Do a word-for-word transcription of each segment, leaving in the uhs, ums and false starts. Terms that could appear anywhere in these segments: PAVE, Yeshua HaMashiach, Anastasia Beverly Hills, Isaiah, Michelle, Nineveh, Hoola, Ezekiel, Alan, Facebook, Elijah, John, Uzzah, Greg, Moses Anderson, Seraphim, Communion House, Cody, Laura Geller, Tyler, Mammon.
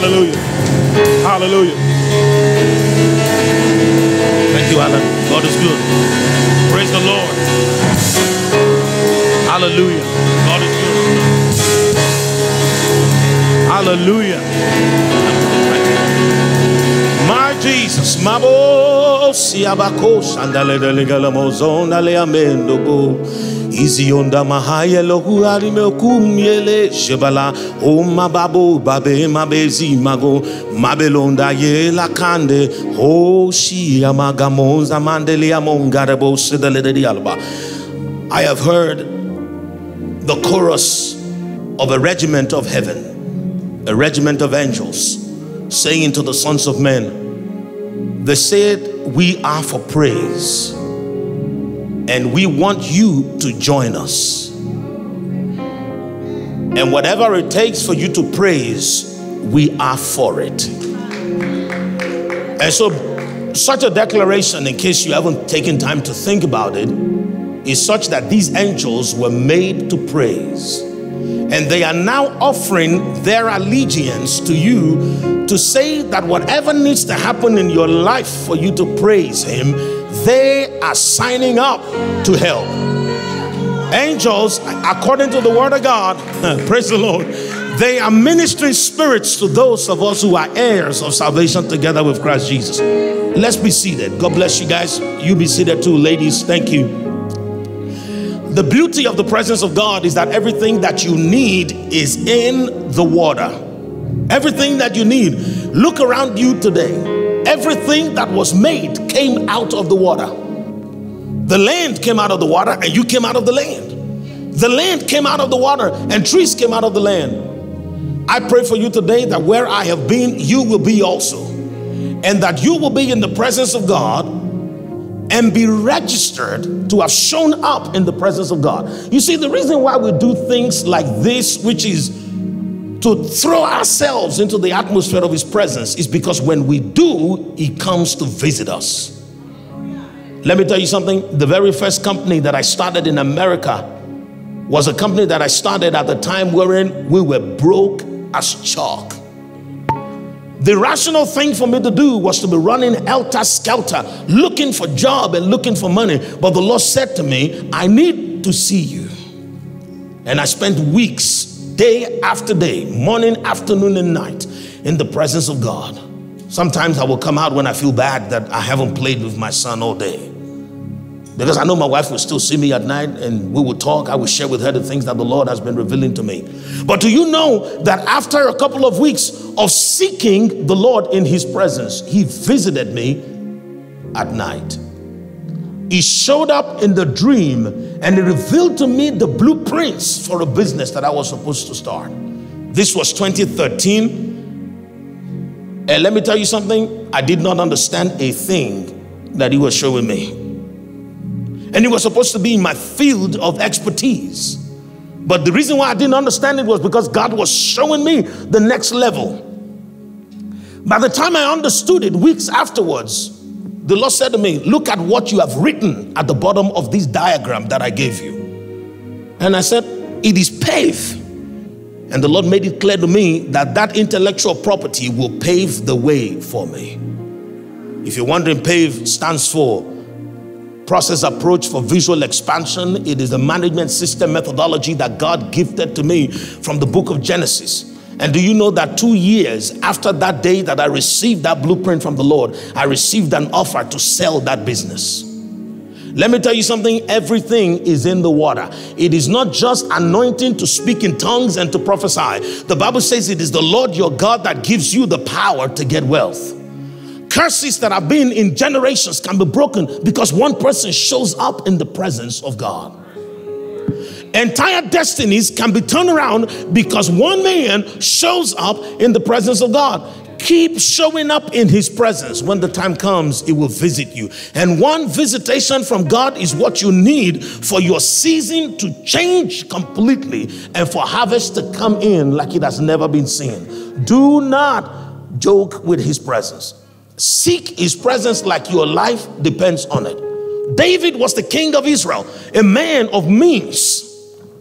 Hallelujah. Hallelujah. Thank you, Alan. God is good. Praise the Lord. Hallelujah. God is good. Hallelujah. My Jesus, my boy. Easy on the Mahayelo, who are in Kumele, Shebala, O Mababo, Babe, Mabezi, Mago, Mabelonda, Yela Cande, O Shi, Amagamons, Amandelia, Mongarabo, Sedeledi Alba. I have heard the chorus of a regiment of heaven, a regiment of angels, saying to the sons of men, they said, we are for praise. And we want you to join us. And whatever it takes for you to praise, we are for it. And so such a declaration, in case you haven't taken time to think about it, is such that these angels were made to praise. And they are now offering their allegiance to you to say that whatever needs to happen in your life for you to praise him, they are signing up to help. Angels, according to the word of God, praise the Lord, they are ministering spirits to those of us who are heirs of salvation together with Christ Jesus. Let's be seated. God bless you guys. You be seated too, ladies. Thank you. The beauty of the presence of God is that everything that you need is in the water. Everything that you need. Look around you today. Everything that was made came out of the water. The land came out of the water, and you came out of the land. The land came out of the water, and trees came out of the land. I pray for you today that where I have been, you will be also, and that you will be in the presence of God and be registered to have shown up in the presence of God. You see, the reason why we do things like this, which is to throw ourselves into the atmosphere of his presence, is because when we do, he comes to visit us. Let me tell you something. The very first company that I started in America was a company that I started at the time wherein we were broke as chalk. The rational thing for me to do was to be running helter-skelter, looking for job and looking for money. But the Lord said to me, I need to see you. And I spent weeks, day after day, morning, afternoon, and night in the presence of God. Sometimes I will come out when I feel bad that I haven't played with my son all day, because I know my wife will still see me at night and we will talk. I will share with her the things that the Lord has been revealing to me. But do you know that after a couple of weeks of seeking the Lord in his presence, he visited me at night. He showed up in the dream and he revealed to me the blueprints for a business that I was supposed to start. This was twenty thirteen. And let me tell you something. I did not understand a thing that he was showing me. And it was supposed to be in my field of expertise. But the reason why I didn't understand it was because God was showing me the next level. By the time I understood it, weeks afterwards, the Lord said to me, look at what you have written at the bottom of this diagram that I gave you. And I said, it is PAVE. And the Lord made it clear to me that that intellectual property will pave the way for me. If you're wondering, PAVE stands for Process Approach for Visual Expansion. It is the management system methodology that God gifted to me from the book of Genesis. And do you know that two years after that day that I received that blueprint from the Lord, I received an offer to sell that business. Let me tell you something. Everything is in the water. It is not just anointing to speak in tongues and to prophesy. The Bible says it is the Lord your God that gives you the power to get wealth. Curses that have been in generations can be broken because one person shows up in the presence of God. Entire destinies can be turned around because one man shows up in the presence of God. Keep showing up in his presence. When the time comes, he will visit you. And one visitation from God is what you need for your season to change completely and for harvest to come in like it has never been seen. Do not joke with his presence. Seek his presence like your life depends on it. David was the king of Israel, a man of means.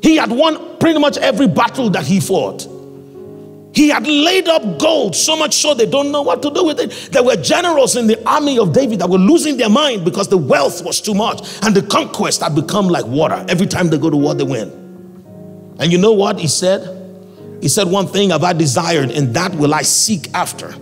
He had won pretty much every battle that he fought. He had laid up gold, so much so they don't know what to do with it. There were generals in the army of David that were losing their mind because the wealth was too much, and the conquest had become like water. Every time they go to war, they win. And you know what he said? He said, one thing have I desired, and that will I seek after,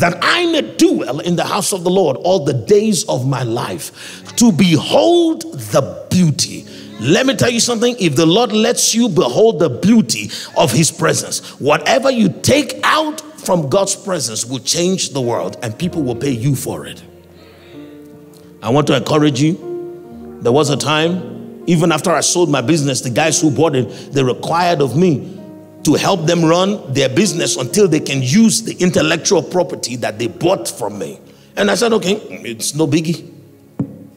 that I may dwell in the house of the Lord all the days of my life, to behold the beauty. Let me tell you something. If the Lord lets you behold the beauty of his presence, whatever you take out from God's presence will change the world, and people will pay you for it. I want to encourage you. There was a time, even after I sold my business, the guys who bought it, they required of me to help them run their business until they can use the intellectual property that they bought from me. And I said, okay, it's no biggie.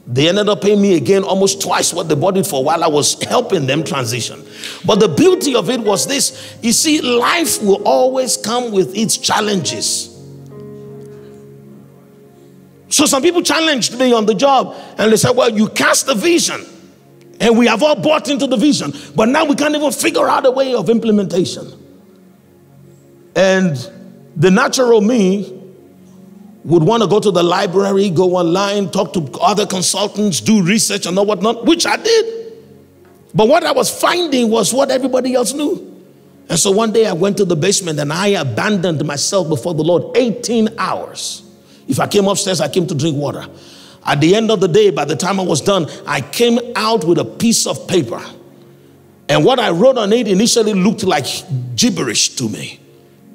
They ended up paying me again almost twice what they bought it for while I was helping them transition. But the beauty of it was this. You see, life will always come with its challenges. So some people challenged me on the job, and they said, well, you cast the vision. And we have all bought into the vision, but now we can't even figure out a way of implementation. And the natural me would want to go to the library, go online, talk to other consultants, do research and whatnot, which I did. But what I was finding was what everybody else knew. And so one day I went to the basement and I abandoned myself before the Lord eighteen hours. If I came upstairs, I came to drink water. At the end of the day, by the time I was done, I came out with a piece of paper. And what I wrote on it initially looked like gibberish to me.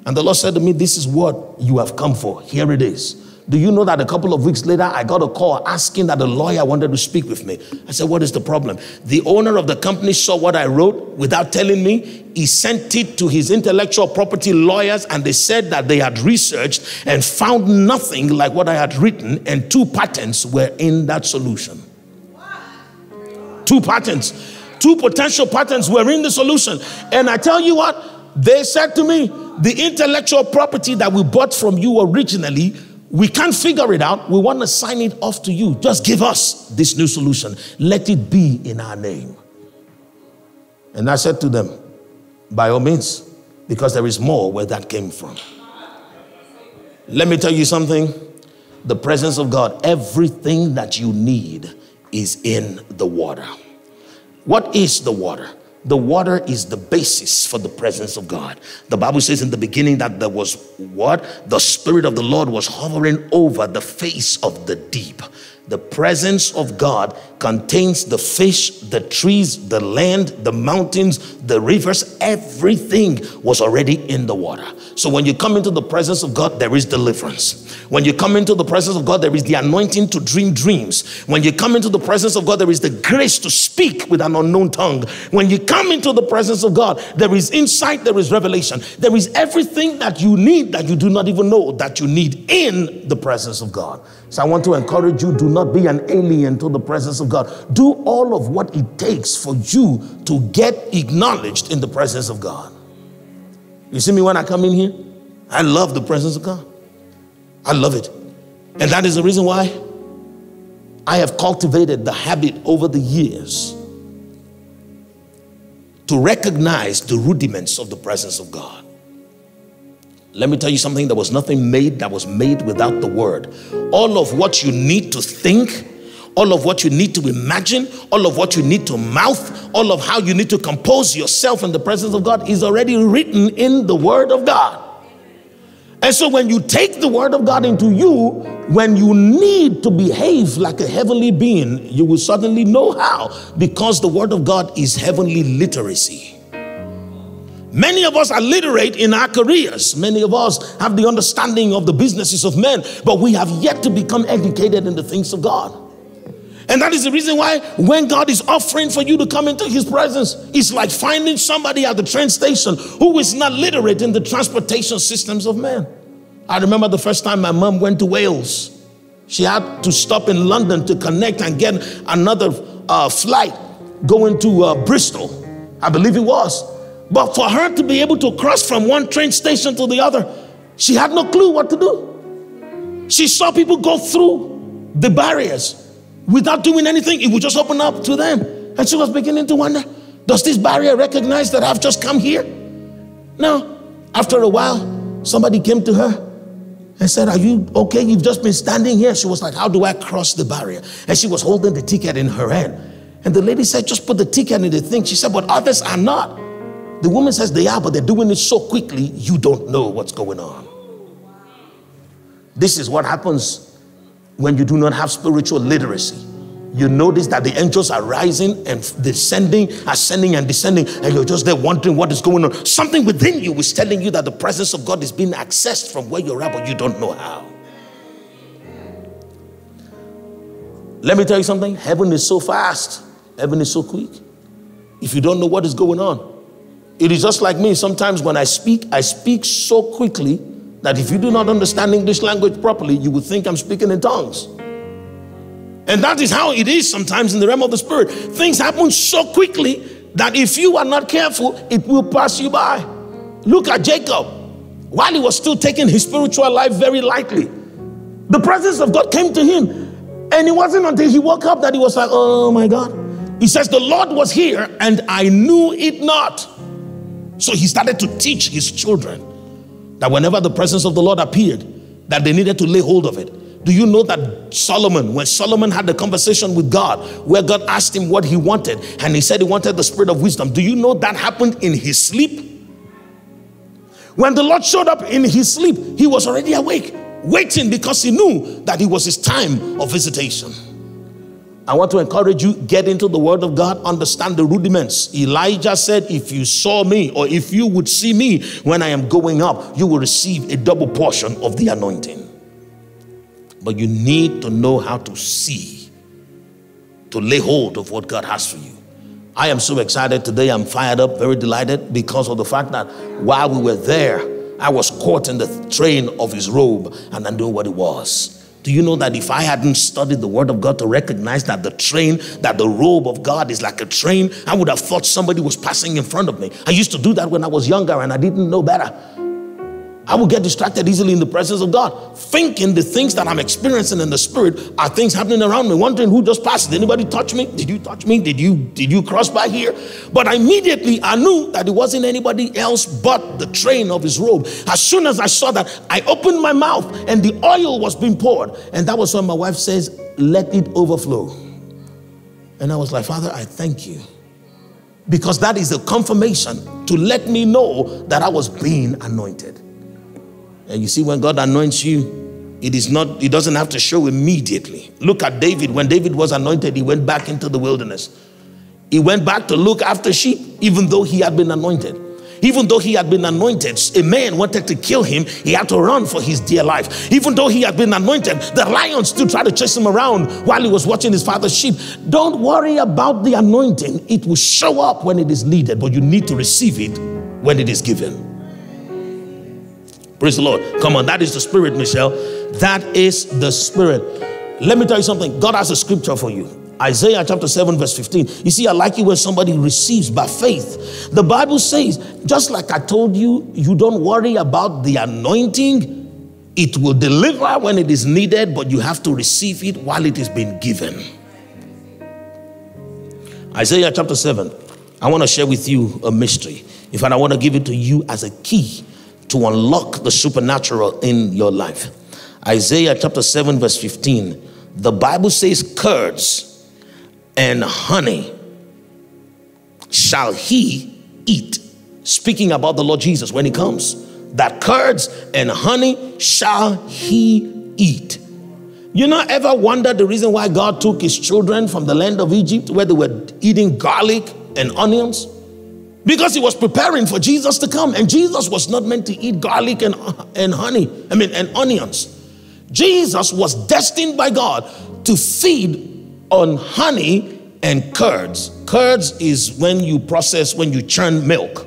And the Lord said to me, this is what you have come for. Here it is. Do you know that a couple of weeks later, I got a call asking that a lawyer wanted to speak with me. I said, what is the problem? The owner of the company saw what I wrote without telling me. He sent it to his intellectual property lawyers, and they said that they had researched and found nothing like what I had written, and two patents were in that solution. Two patents. Two potential patents were in the solution. And I tell you what, they said to me, the intellectual property that we bought from you originally, we can't figure it out. We want to sign it off to you. Just give us this new solution. Let it be in our name. And I said to them, by all means, because there is more where that came from. Let me tell you something. The presence of God, everything that you need is in the water. What is the water? The water is the basis for the presence of God. The Bible says in the beginning that there was what? The Spirit of the Lord was hovering over the face of the deep. The presence of God contains the fish, the trees, the land, the mountains, the rivers. Everything was already in the water. So when you come into the presence of God, there is deliverance. When you come into the presence of God, there is the anointing to dream dreams. When you come into the presence of God, there is the grace to speak with an unknown tongue. When you come into the presence of God, there is insight, there is revelation. There is everything that you need that you do not even know that you need in the presence of God. So I want to encourage you, do not be an alien to the presence of God. Do all of what it takes for you to get acknowledged in the presence of God. You see me when I come in here? I love the presence of God. I love it. And that is the reason why I have cultivated the habit over the years to recognize the rudiments of the presence of God. Let me tell you something. There was nothing made that was made without the word. All of what you need to think, all of what you need to imagine, all of what you need to mouth, all of how you need to compose yourself in the presence of God is already written in the word of God. And so when you take the word of God into you, when you need to behave like a heavenly being, you will suddenly know how, because the word of God is heavenly literacy. Many of us are literate in our careers. Many of us have the understanding of the businesses of men, but we have yet to become educated in the things of God. And that is the reason why when God is offering for you to come into his presence, it's like finding somebody at the train station who is not literate in the transportation systems of men. I remember the first time my mom went to Wales. She had to stop in London to connect and get another uh, flight going to uh, Bristol, I believe it was. But for her to be able to cross from one train station to the other, she had no clue what to do. She saw people go through the barriers without doing anything. It would just open up to them. And she was beginning to wonder, does this barrier recognize that I've just come here? Now, After a while, somebody came to her and said, are you okay? You've just been standing here. She was like, how do I cross the barrier? And she was holding the ticket in her hand. And the lady said, just put the ticket in the thing. She said, but others are not. The woman says they are, but they're doing it so quickly, you don't know what's going on. This is what happens when you do not have spiritual literacy. You notice that the angels are rising and descending, ascending and descending, and you're just there wondering what is going on. Something within you is telling you that the presence of God is being accessed from where you're at, but you don't know how. Let me tell you something. Heaven is so fast. Heaven is so quick. If you don't know what is going on, it is just like me. Sometimes when I speak, I speak so quickly that if you do not understand English language properly, you would think I'm speaking in tongues. And that is how it is sometimes in the realm of the spirit. Things happen so quickly that if you are not careful, it will pass you by. Look at Jacob. While he was still taking his spiritual life very lightly, the presence of God came to him. And it wasn't until he woke up that he was like, oh my God. He says, the Lord was here and I knew it not. So he started to teach his children that whenever the presence of the Lord appeared, that they needed to lay hold of it. Do you know that Solomon, when Solomon had the conversation with God, where God asked him what he wanted, and he said he wanted the spirit of wisdom. Do you know that happened in his sleep? When the Lord showed up in his sleep, he was already awake, waiting because he knew that it was his time of visitation. I want to encourage you, get into the word of God, understand the rudiments. Elijah said, if you saw me, or if you would see me when I am going up, you will receive a double portion of the anointing. But you need to know how to see, to lay hold of what God has for you. I am so excited today. I'm fired up, very delighted because of the fact that while we were there, I was caught in the train of his robe and I knew what it was. Do you know that if I hadn't studied the word of God to recognize that the train, that the robe of God is like a train, I would have thought somebody was passing in front of me. I used to do that when I was younger and I didn't know better. I will get distracted easily in the presence of God, thinking the things that I'm experiencing in the spirit are things happening around me, wondering who just passed. Did anybody touch me? Did you touch me? Did you, did you cross by here? But immediately I knew that it wasn't anybody else but the train of his robe. As soon as I saw that, I opened my mouth and the oil was being poured. And that was when my wife says, let it overflow. And I was like, Father, I thank you. Because that is a confirmation to let me know that I was being anointed. And you see, when God anoints you, it is not, it doesn't have to show immediately. Look at David. When David was anointed, he went back into the wilderness. He went back to look after sheep, even though he had been anointed. Even though he had been anointed, a man wanted to kill him. He had to run for his dear life. Even though he had been anointed, the lions still tried to chase him around while he was watching his father's sheep. Don't worry about the anointing. It will show up when it is needed, but you need to receive it when it is given. Praise the Lord. Come on, that is the spirit, Michelle. That is the spirit. Let me tell you something. God has a scripture for you. Isaiah chapter seven, verse fifteen. You see, I like it when somebody receives by faith. The Bible says, just like I told you, you don't worry about the anointing. It will deliver when it is needed, but you have to receive it while it is being given. Isaiah chapter seven. I want to share with you a mystery. In fact, I want to give it to you as a key to unlock the supernatural in your life. Isaiah chapter seven verse fifteen. The Bible says, curds and honey shall he eat. Speaking about the Lord Jesus when he comes. That curds and honey shall he eat. You not ever wonder the reason why God took his children from the land of Egypt where they were eating garlic and onions? Because he was preparing for Jesus to come. And Jesus was not meant to eat garlic and, and honey. I mean, and onions. Jesus was destined by God to feed on honey and curds. Curds is when you process, when you churn milk.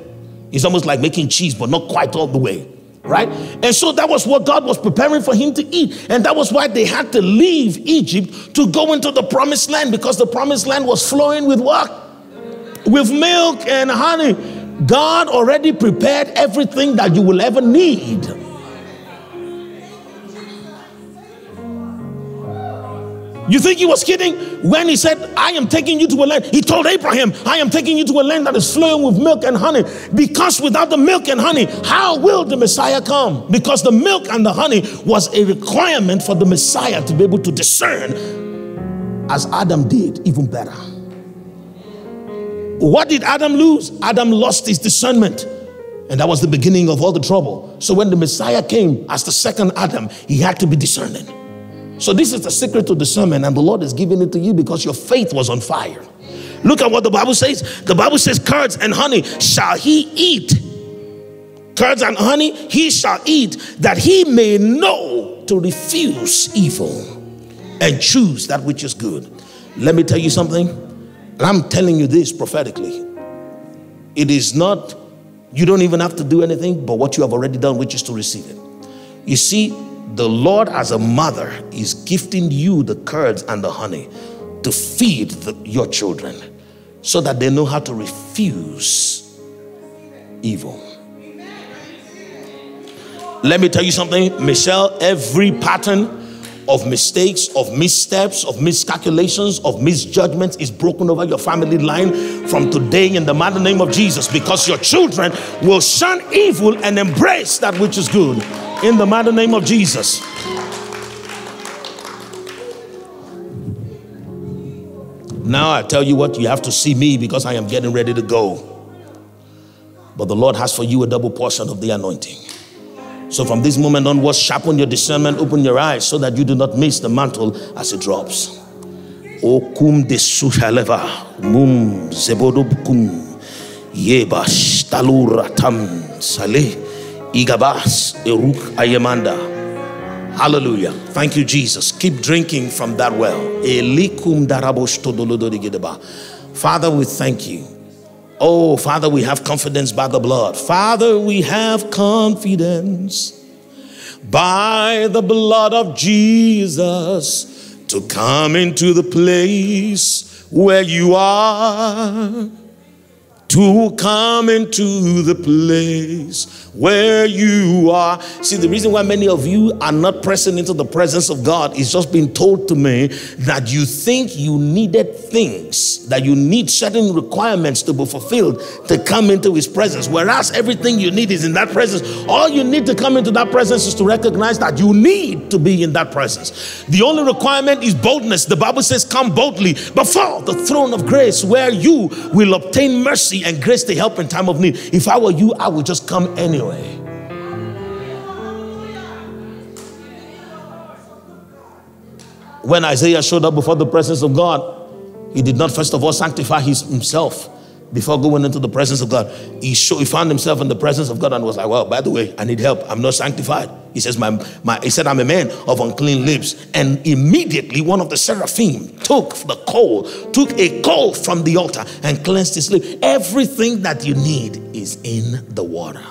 It's almost like making cheese, but not quite all the way. Right? And so that was what God was preparing for him to eat. And that was why they had to leave Egypt to go into the promised land. Because the promised land was flowing with what? With milk and honey. God already prepared everything that you will ever need. You think he was kidding when he said, I am taking you to a land? He told Abraham, I am taking you to a land that is flowing with milk and honey. Because without the milk and honey, how will the Messiah come? Because the milk and the honey was a requirement for the Messiah to be able to discern, as Adam did, even better. What did Adam lose? Adam lost his discernment. And that was the beginning of all the trouble. So when the Messiah came as the second Adam, he had to be discerning. So this is the secret to discernment, and the Lord is giving it to you because your faith was on fire. Look at what the Bible says. The Bible says, curds and honey shall he eat. Curds and honey he shall eat, that he may know to refuse evil and choose that which is good. Let me tell you something, and I'm telling you this prophetically. It is not, you don't even have to do anything but what you have already done, which is to receive it. You see, the Lord as a mother is gifting you the curds and the honey to feed the, your children so that they know how to refuse evil. Let me tell you something, Michelle, every pattern of mistakes, of missteps, of miscalculations, of misjudgments is broken over your family line from today in the mighty name of Jesus, because your children will shun evil and embrace that which is good. In the mighty name of Jesus. Now I tell you what, you have to see me because I am getting ready to go. But the Lord has for you a double portion of the anointing. So from this moment onwards, sharpen your discernment, open your eyes so that you do not miss the mantle as it drops. Okum desushaleva mum zebodokum yebash taluratam saleh. Igabas Eruk Ayemanda. Hallelujah. Thank you, Jesus. Keep drinking from that well. Elikum darabosh todolodori gedeba. Father, we thank you. Oh, Father, we have confidence by the blood. Father, we have confidence by the blood of Jesus to come into the place where you are. To come into the place where you are. See, the reason why many of you are not pressing into the presence of God is just being told to me that you think you needed things, that you need certain requirements to be fulfilled to come into his presence, whereas everything you need is in that presence. All you need to come into that presence is to recognize that you need to be in that presence. The only requirement is boldness. The Bible says, come boldly before the throne of grace where you will obtain mercy and grace to help in time of need. If I were you, I would just come anyway. When Isaiah showed up before the presence of God, he did not first of all sanctify his, himself before going into the presence of God. He, show, he found himself in the presence of God and was like, well, by the way, I need help. I'm not sanctified. He says, my, my, he said, I'm a man of unclean lips. And immediately one of the seraphim took the coal, took a coal from the altar and cleansed his lips. Everything that you need is in the water.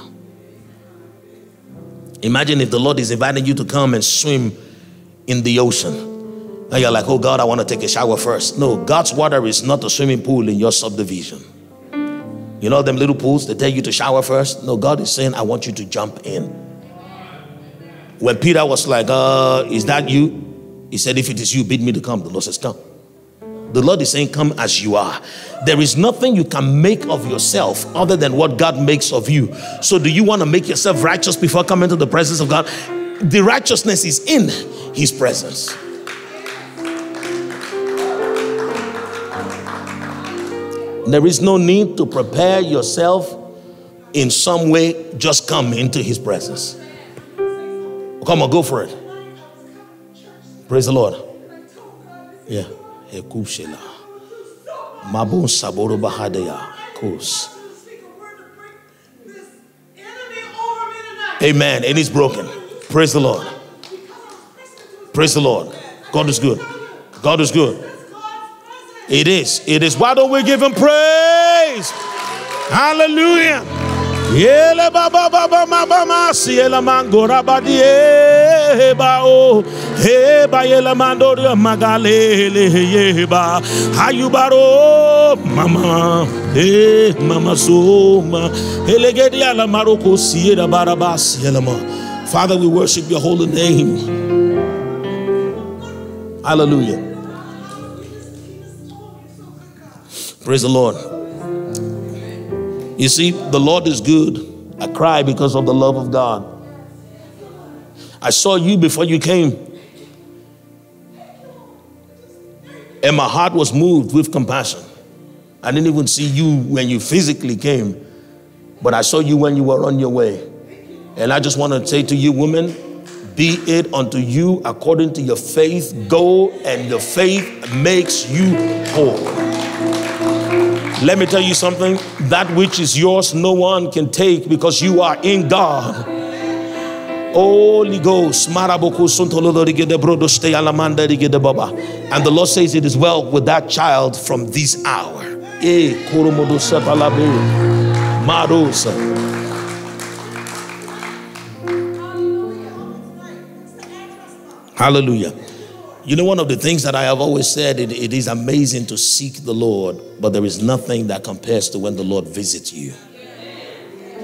Imagine if the Lord is inviting you to come and swim in the ocean. And you're like, oh God, I want to take a shower first. No, God's water is not a swimming pool in your subdivision. You know them little pools, they tell you to shower first. No, God is saying, I want you to jump in. When Peter was like, uh, is that you? He said, if it is you, bid me to come. The Lord says, come. The Lord is saying, come as you are. There is nothing you can make of yourself other than what God makes of you. So do you want to make yourself righteous before coming to the presence of God? The righteousness is in his presence. There is no need to prepare yourself in some way. Just come into his presence. Come on, go for it. Praise the Lord. Yeah. Amen. It is broken. Praise the Lord. Praise the Lord. God is good. God is good. It is. It is. Why don't we give him praise? Hallelujah. Father, we worship your holy name. Hallelujah. Praise the Lord. You see, the Lord is good. I cry because of the love of God. I saw you before you came. And my heart was moved with compassion. I didn't even see you when you physically came, but I saw you when you were on your way. And I just want to say to you, women, be it unto you according to your faith. Go, and your faith makes you whole. Let me tell you something. That which is yours, no one can take, because you are in God. Holy Ghost. And the Lord says it is well with that child from this hour. Hallelujah. You know, one of the things that I have always said, it, it is amazing to seek the Lord, but there is nothing that compares to when the Lord visits you.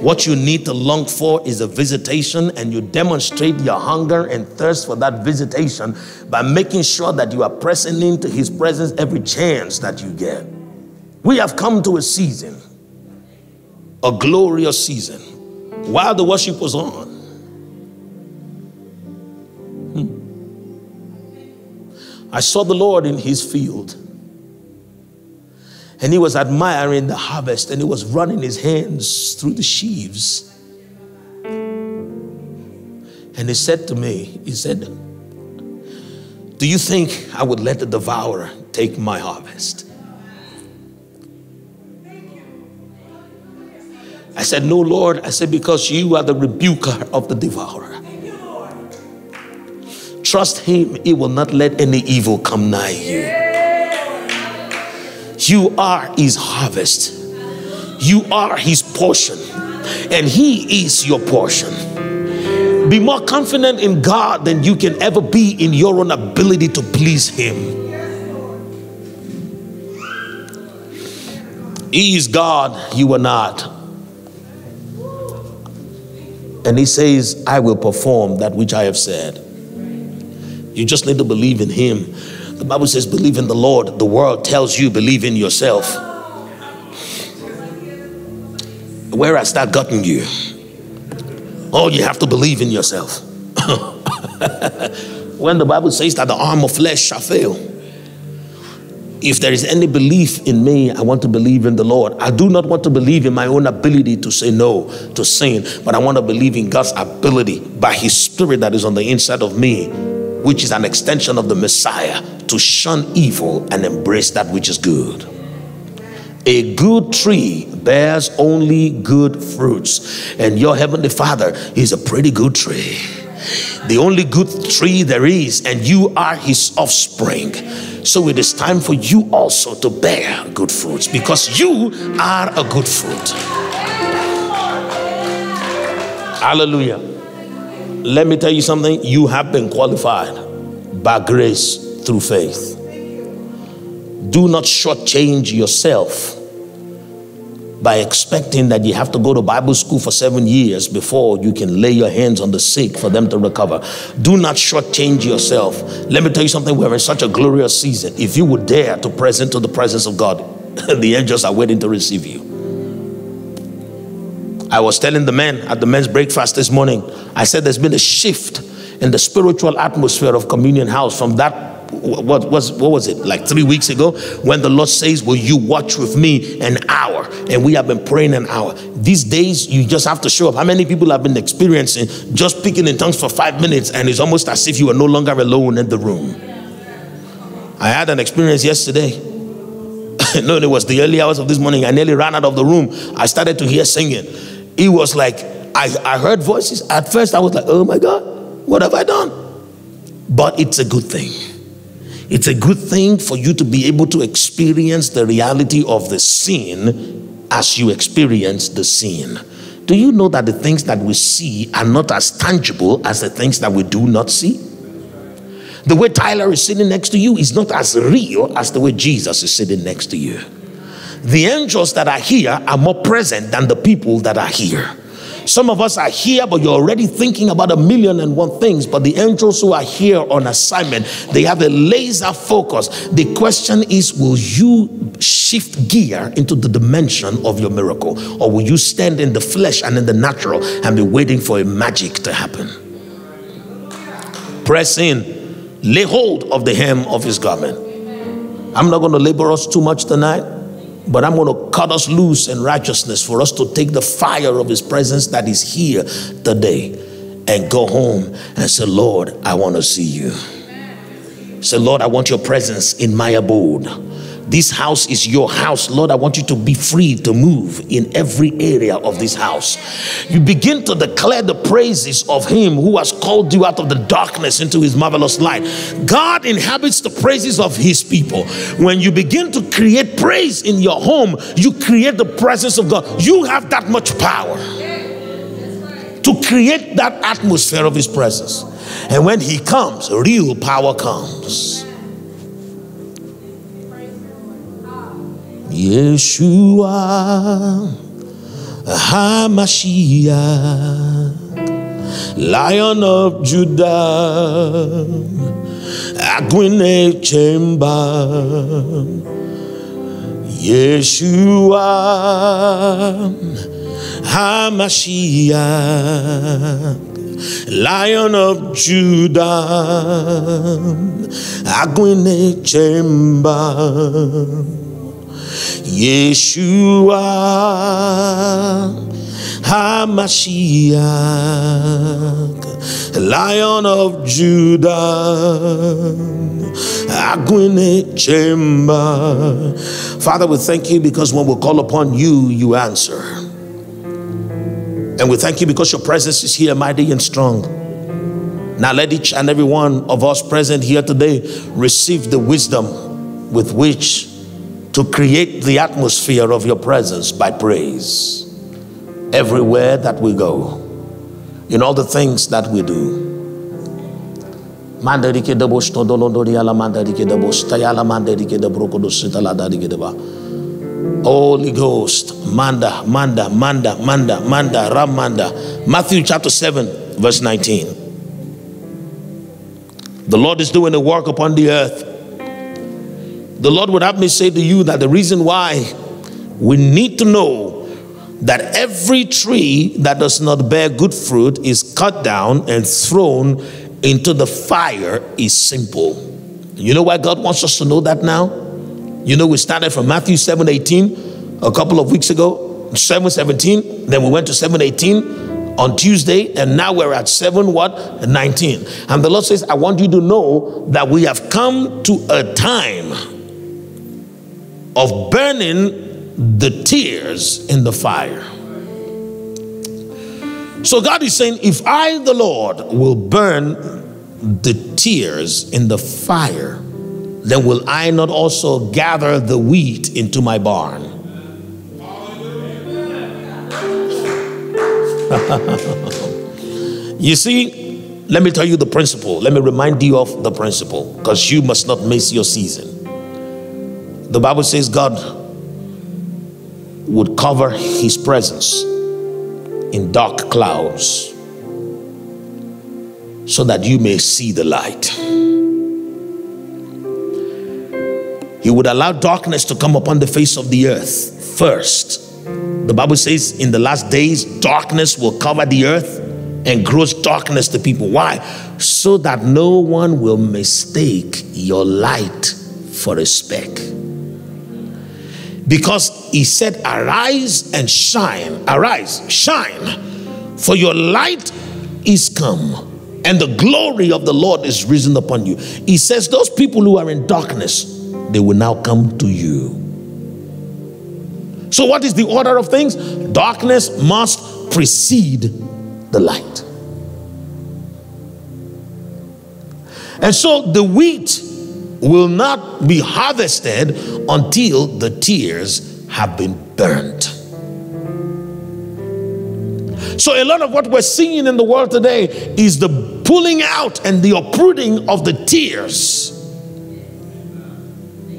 What you need to long for is a visitation, and you demonstrate your hunger and thirst for that visitation by making sure that you are pressing into his presence every chance that you get. We have come to a season, a glorious season, while the worship was on. Hmm. I saw the Lord in his field, and he was admiring the harvest, and he was running his hands through the sheaves. And he said to me, he said, do you think I would let the devourer take my harvest? I said, no, Lord. I said, because you are the rebuker of the devourer. Trust him. He will not let any evil come nigh you. You are his harvest. You are his portion. And he is your portion. Be more confident in God than you can ever be in your own ability to please him. He is God, you are not. And he says, I will perform that which I have said. You just need to believe in him. The Bible says, believe in the Lord. The world tells you, believe in yourself. Where has that gotten you? Oh, you have to believe in yourself. When the Bible says that the arm of flesh shall fail. If there is any belief in me, I want to believe in the Lord. I do not want to believe in my own ability to say no to sin, but I want to believe in God's ability by his spirit that is on the inside of me, which is an extension of the Messiah, to shun evil and embrace that which is good. A good tree bears only good fruits, and your heavenly Father is a pretty good tree. The only good tree there is, and you are his offspring. So it is time for you also to bear good fruits, because you are a good fruit. Hallelujah. Let me tell you something. You have been qualified by grace through faith. Do not shortchange yourself by expecting that you have to go to Bible school for seven years before you can lay your hands on the sick for them to recover. Do not shortchange yourself. Let me tell you something. We're in such a glorious season. If you would dare to present to the presence of God, the angels are waiting to receive you. I was telling the men at the men's breakfast this morning, I said there's been a shift in the spiritual atmosphere of Communion House from that, what was, what was it, like three weeks ago, when the Lord says, will you watch with me an hour? And we have been praying an hour. These days, you just have to show up. How many people have been experiencing just speaking in tongues for five minutes, and it's almost as if you are no longer alone in the room? I had an experience yesterday. No, it was the early hours of this morning. I nearly ran out of the room. I started to hear singing. It was like, I, I heard voices. At first, I was like, oh my God, what have I done? But it's a good thing. It's a good thing for you to be able to experience the reality of the sin as you experience the sin. Do you know that the things that we see are not as tangible as the things that we do not see? The way Tyler is sitting next to you is not as real as the way Jesus is sitting next to you. The angels that are here are more present than the people that are here. Some of us are here, but you're already thinking about a million and one things. But the angels who are here on assignment, they have a laser focus. The question is, will you shift gear into the dimension of your miracle? Or will you stand in the flesh and in the natural and be waiting for a magic to happen? Press in, lay hold of the hem of his garment. I'm not going to labor us too much tonight, but I'm going to cut us loose in righteousness for us to take the fire of his presence that is here today and go home and say, Lord, I want to see you. Say, Lord, I want your presence in my abode. This house is your house. Lord, I want you to be free to move in every area of this house. You begin to declare the praises of him who has called you out of the darkness into his marvelous light. God inhabits the praises of his people. When you begin to create praise in your home, you create the presence of God. You have that much power to create that atmosphere of his presence. And when he comes, real power comes. Yeshua, HaMashiach, Lion of Judah, Agwene Chemba, Yeshua, HaMashiach, Lion of Judah, Agwene Chemba. Yeshua, HaMashiach, Lion of Judah, Agwene Chemba. Father, we thank you because when we call upon you, you answer. And we thank you because your presence is here, mighty and strong. Now let each and every one of us present here today receive the wisdom with which to create the atmosphere of your presence by praise everywhere that we go, in all the things that we do. Holy Ghost, Manda, Manda, Manda, Manda, Manda, Ram Manda. Matthew chapter seven, verse nineteen. The Lord is doing a work upon the earth. The Lord would have me say to you that the reason why we need to know that every tree that does not bear good fruit is cut down and thrown into the fire is simple. You know why God wants us to know that now? You know, we started from Matthew seven eighteen a couple of weeks ago, seven seventeen, then we went to seven eighteen on Tuesday, and now we're at seven, what? nineteen. And the Lord says, I want you to know that we have come to a time of burning the tears in the fire. So God is saying, if I, the Lord, will burn the tears in the fire, then will I not also gather the wheat into my barn? You see, let me tell you the principle. Let me remind you of the principle, because you must not miss your season. The Bible says God would cover his presence in dark clouds so that you may see the light. He would allow darkness to come upon the face of the earth first. The Bible says in the last days, darkness will cover the earth and gross darkness to people. Why? So that no one will mistake your light for a speck. Because he said, arise and shine, arise, shine, for your light is come, and the glory of the Lord is risen upon you. He says, those people who are in darkness, they will now come to you. So what is the order of things? Darkness must precede the light. And so the wheat will not be harvested until the tears have been burnt. So a lot of what we're seeing in the world today is the pulling out and the uprooting of the tears.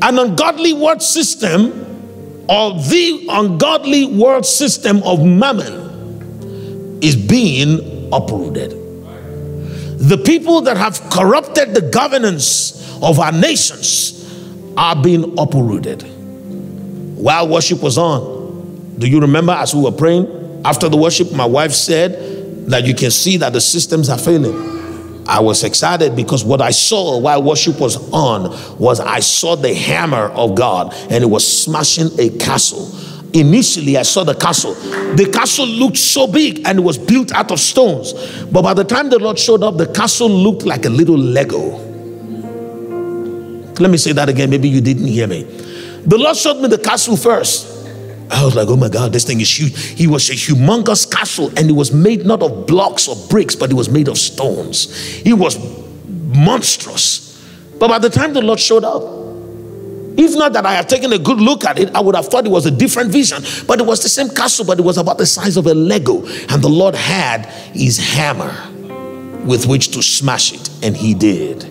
An ungodly world system, or the ungodly world system of mammon, is being uprooted. The people that have corrupted the governance of our nations are being uprooted. While worship was on, do you remember as we were praying? After the worship, my wife said that you can see that the systems are failing. I was excited because what I saw while worship was on was I saw the hammer of God and it was smashing a castle. Initially, I saw the castle. The castle looked so big and it was built out of stones. But by the time the Lord showed up, the castle looked like a little Lego. Let me say that again. Maybe you didn't hear me. The Lord showed me the castle first. I was like, oh my God, this thing is huge. It was a humongous castle and it was made not of blocks or bricks, but it was made of stones. It was monstrous. But by the time the Lord showed up, if not that I had taken a good look at it, I would have thought it was a different vision. But it was the same castle, but it was about the size of a Lego. And the Lord had his hammer with which to smash it. And he did.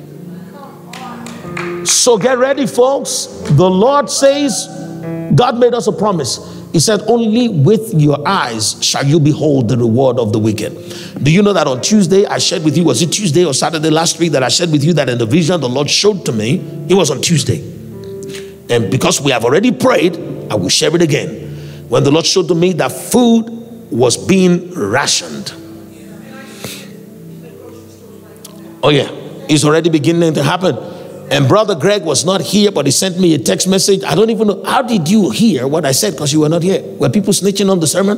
So get ready, folks. The Lord says, God made us a promise. He said, only with your eyes shall you behold the reward of the wicked. Do you know that on Tuesday, I shared with you, was it Tuesday or Saturday last week that I shared with you that in the vision the Lord showed to me? It was on Tuesday. And because we have already prayed, I will share it again. When the Lord showed to me that food was being rationed. Oh yeah, it's already beginning to happen. And Brother Greg was not here, but he sent me a text message. I don't even know. How did you hear what I said? Because you were not here. Were people snitching on the sermon?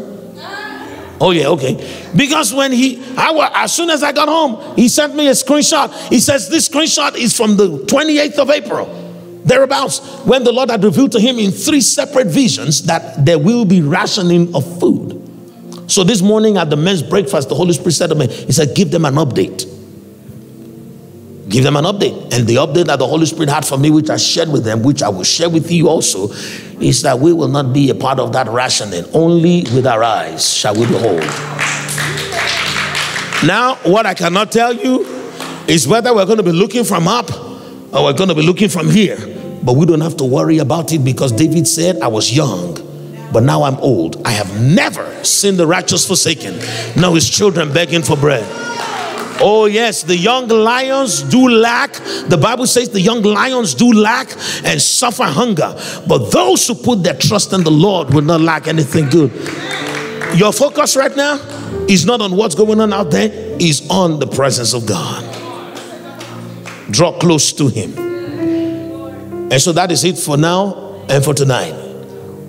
Oh, yeah, okay. Because when he, I, as soon as I got home, he sent me a screenshot. He says, this screenshot is from the twenty-eighth of April, thereabouts, when the Lord had revealed to him in three separate visions that there will be rationing of food. So this morning at the men's breakfast, the Holy Spirit said to me, he said, give them an update. Give them an update. And the update that the Holy Spirit had for me, which I shared with them, which I will share with you also, is that we will not be a part of that rationing. Only with our eyes shall we behold. Now, what I cannot tell you is whether we're going to be looking from up or we're going to be looking from here. But we don't have to worry about it because David said, I was young, but now I'm old. I have never seen the righteous forsaken, nor his children begging for bread. Oh yes, the young lions do lack. The Bible says the young lions do lack and suffer hunger. But those who put their trust in the Lord will not lack anything good. Your focus right now is not on what's going on out there, is on the presence of God. Draw close to him. And so that is it for now and for tonight.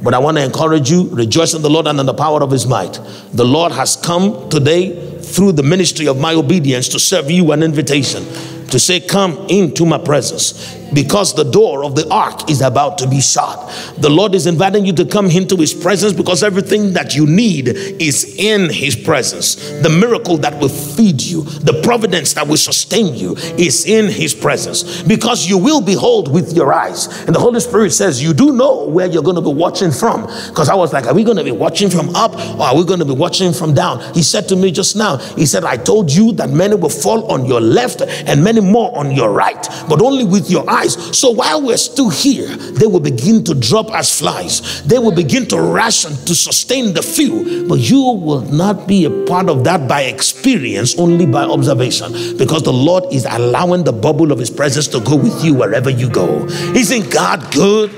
But I want to encourage you, rejoice in the Lord and in the power of his might. The Lord has come today through the ministry of my obedience to serve you an invitation to say, come into my presence, because the door of the ark is about to be shut. The Lord is inviting you to come into his presence because everything that you need is in his presence. The miracle that will feed you, the providence that will sustain you is in his presence, because you will behold with your eyes. And the Holy Spirit says, you do know where you're going to be watching from. Because I was like, are we going to be watching from up or are we going to be watching from down? He said to me just now, he said, I told you that many will fall on your left and many more on your right, but only with your eyes. So while we're still here, they will begin to drop as flies. They will begin to ration to sustain the few, but you will not be a part of that by experience, only by observation, because the Lord is allowing the bubble of his presence to go with you wherever you go. Isn't God good?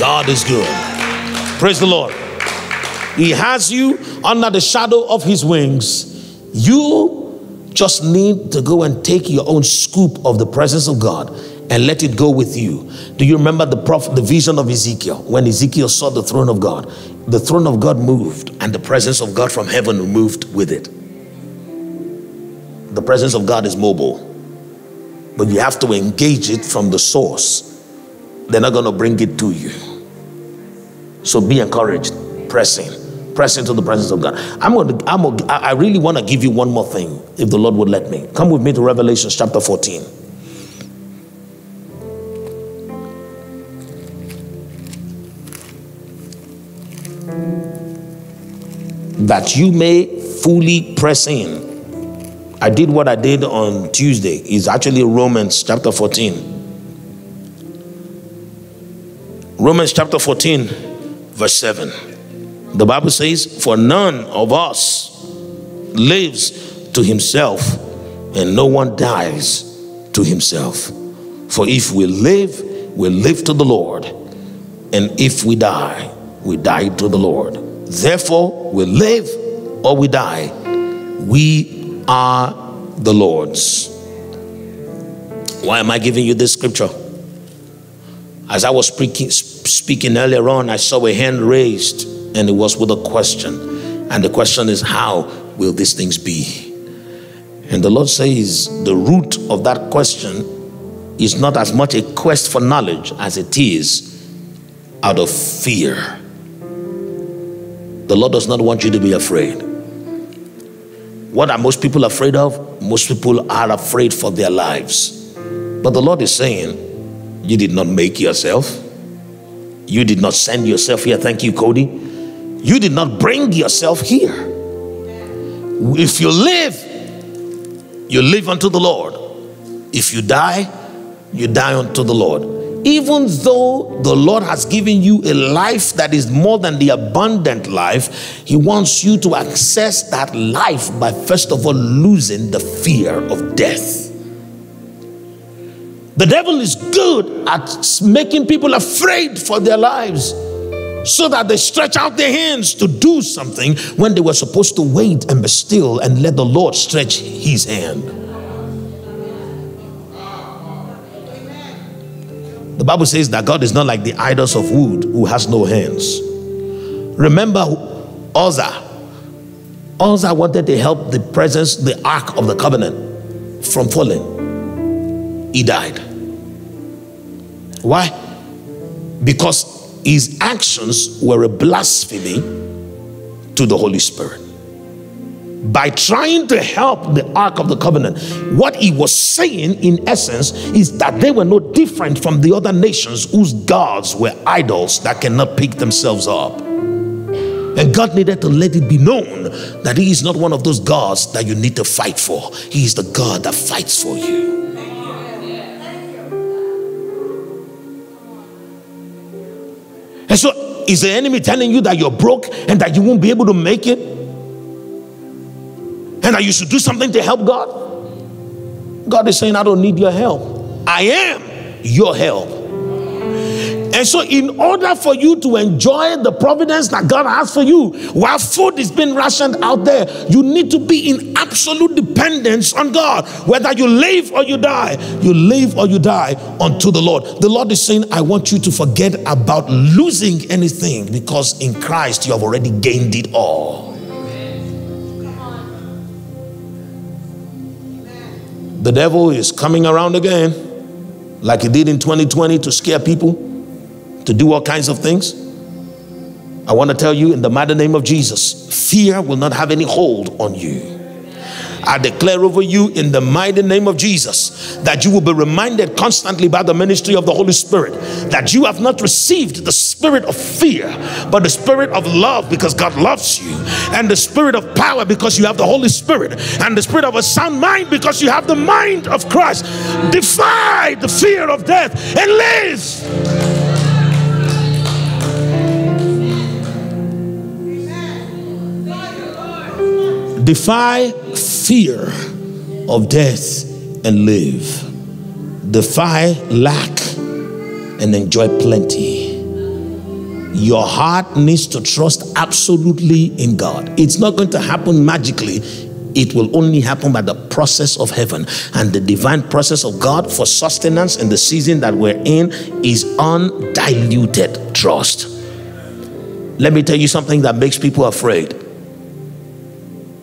God is good. Praise the Lord. He has you under the shadow of his wings. You just need to go and take your own scoop of the presence of God and let it go with you. Do you remember the prophet, the vision of Ezekiel? When Ezekiel saw the throne of God, the throne of God moved and the presence of God from heaven moved with it. The presence of God is mobile, but you have to engage it from the source. They're not going to bring it to you. So be encouraged, press in. Press into the presence of God. I'm gonna, I'm gonna, I really want to give you one more thing, if the Lord would let me. Come with me to Revelation chapter fourteen. That you may fully press in. I did what I did on Tuesday. It's actually Romans chapter fourteen. Romans chapter fourteen, verse seven. The Bible says, for none of us lives to himself, and no one dies to himself. For if we live, we live to the Lord, and if we die, we die to the Lord. Therefore, we live or we die, we are the Lord's. Why am I giving you this scripture? As I was speaking, speaking earlier on, I saw a hand raised, and it was with a question. And the question is, how will these things be? And the Lord says the root of that question is not as much a quest for knowledge as it is out of fear. The Lord does not want you to be afraid. What are most people afraid of? Most people are afraid for their lives. But the Lord is saying, you did not make yourself. You did not send yourself here. Thank you, Cody. You did not bring yourself here. If you live, you live unto the Lord. If you die, you die unto the Lord. Even though the Lord has given you a life that is more than the abundant life, he wants you to access that life by first of all losing the fear of death. The devil is good at making people afraid for their lives so that they stretch out their hands to do something when they were supposed to wait and be still and let the Lord stretch his hand. The Bible says that God is not like the idols of wood who has no hands. Remember Uzzah. Uzzah wanted to help the presence, the Ark of the Covenant from falling. He died. Why? Because his actions were a blasphemy to the Holy Spirit. By trying to help the Ark of the Covenant, what he was saying in essence is that they were no different from the other nations whose gods were idols that cannot pick themselves up. And God needed to let it be known that he is not one of those gods that you need to fight for. He is the God that fights for you. And so, is the enemy telling you that you're broke and that you won't be able to make it? And that you should do something to help God? God is saying, I don't need your help. I am your help. And so in order for you to enjoy the providence that God has for you, while food is being rationed out there, you need to be in absolute dependence on God. Whether you live or you die, you live or you die unto the Lord. The Lord is saying, I want you to forget about losing anything, because in Christ you have already gained it all. The devil is coming around again, like he did in twenty twenty, to scare people, to do all kinds of things. I want to tell you, in the mighty name of Jesus, fear will not have any hold on you. I declare over you in the mighty name of Jesus that you will be reminded constantly by the ministry of the Holy Spirit that you have not received the spirit of fear, but the spirit of love, because God loves you, and the spirit of power, because you have the Holy Spirit, and the spirit of a sound mind, because you have the mind of Christ. Defy the fear of death and live. Defy fear of death and live. Defy lack and enjoy plenty. Your heart needs to trust absolutely in God. It's not going to happen magically. It will only happen by the process of heaven. And the divine process of God for sustenance in the season that we're in is undiluted trust. Let me tell you something that makes people afraid.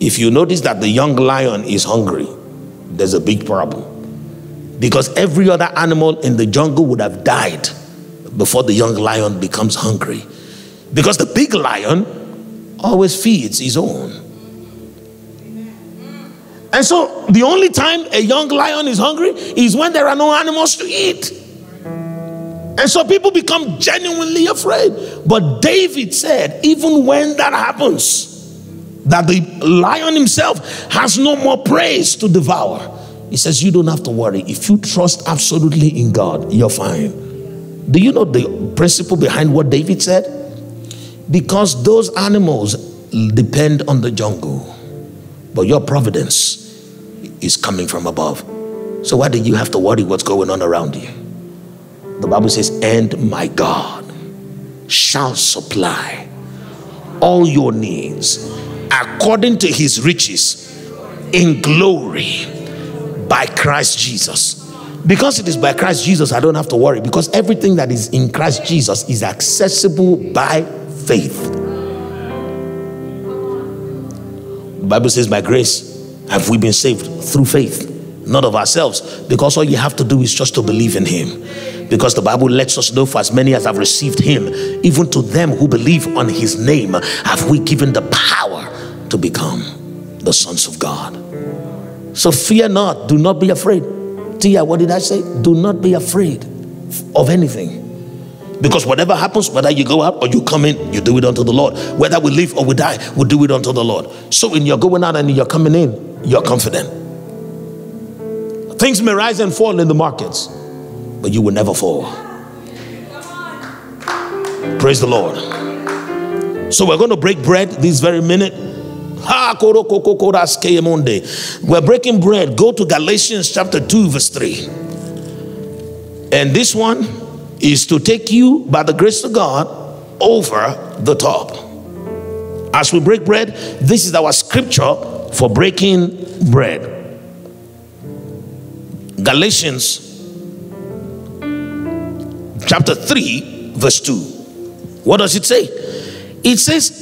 If you notice that the young lion is hungry, there's a big problem. Because every other animal in the jungle would have died before the young lion becomes hungry. Because the big lion always feeds his own. And so the only time a young lion is hungry is when there are no animals to eat. And so people become genuinely afraid. But David said, even when that happens, that the lion himself has no more praise to devour, he says, you don't have to worry. If you trust absolutely in God, you're fine. Do you know the principle behind what David said? Because those animals depend on the jungle. But your providence is coming from above. So why do you have to worry what's going on around you? The Bible says, and my God shall supply all your needs according to his riches in glory by Christ Jesus. Because it is by Christ Jesus, I don't have to worry, because everything that is in Christ Jesus is accessible by faith. The Bible says, by grace have we been saved through faith, not of ourselves, because all you have to do is just to believe in him. Because the Bible lets us know, for as many as have received him, even to them who believe on his name have we given the power to become the sons of God. So fear not, do not be afraid. Tia, what did I say? Do not be afraid of anything. Because whatever happens, whether you go out or you come in, you do it unto the Lord. Whether we live or we die, we do it unto the Lord. So in your going out and in your coming in, you're confident. Things may rise and fall in the markets, but you will never fall. Praise the Lord. So we're going to break bread this very minute. We're breaking bread. Go to Galatians chapter two, verse three. And this one is to take you, by the grace of God, over the top. As we break bread, this is our scripture for breaking bread. Galatians chapter three, verse two. What does it say? It says,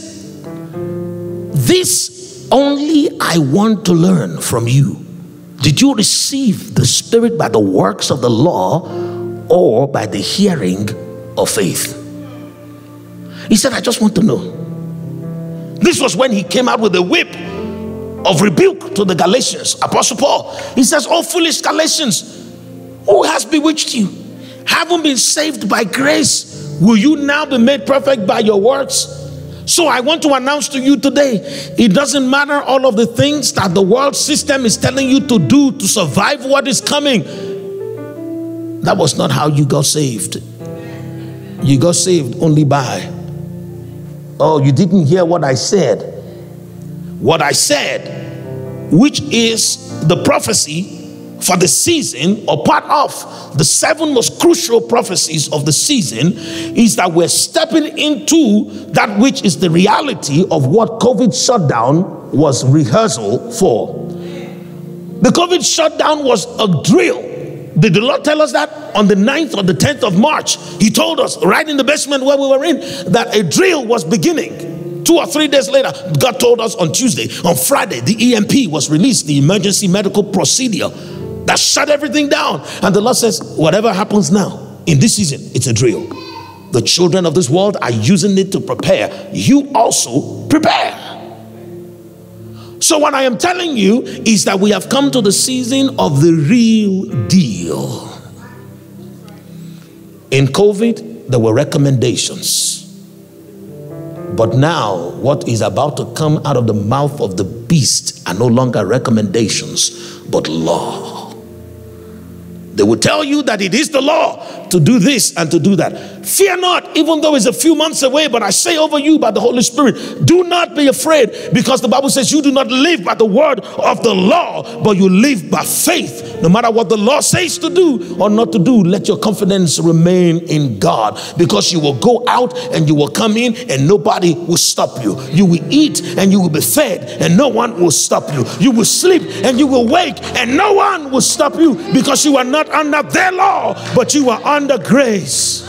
this only I want to learn from you. Did you receive the Spirit by the works of the law or by the hearing of faith? He said, I just want to know. This was when he came out with a whip of rebuke to the Galatians. Apostle Paul, he says, oh foolish Galatians, who has bewitched you? Having been saved by grace, will you now be made perfect by your works? So I want to announce to you today, it doesn't matter all of the things that the world system is telling you to do to survive what is coming. That was not how you got saved. You got saved only by, oh, you didn't hear what I said. What I said, which is the prophecy for the season, or part of the seven most crucial prophecies of the season, is that we're stepping into that which is the reality of what COVID shutdown was rehearsal for. The COVID shutdown was a drill. Did the Lord tell us that on the ninth or the tenth of March? He told us right in the basement where we were in that a drill was beginning. Two or three days later, God told us on Tuesday, on Friday, the E M P was released, the emergency medical procedure that shut everything down. And the Lord says, whatever happens now, in this season, it's a drill. The children of this world are using it to prepare. You also prepare. So what I am telling you is that we have come to the season of the real deal. In COVID, there were recommendations. But now, what is about to come out of the mouth of the beast are no longer recommendations, but law. They will tell you that it is the law to do this and to do that. Fear not, even though it's a few months away, but I say over you by the Holy Spirit, do not be afraid, because the Bible says you do not live by the word of the law, but you live by faith. No matter what the law says to do or not to do, let your confidence remain in God, because you will go out and you will come in and nobody will stop you. You will eat and you will be fed and no one will stop you. You will sleep and you will wake and no one will stop you, because you are not under their law, but you are under grace.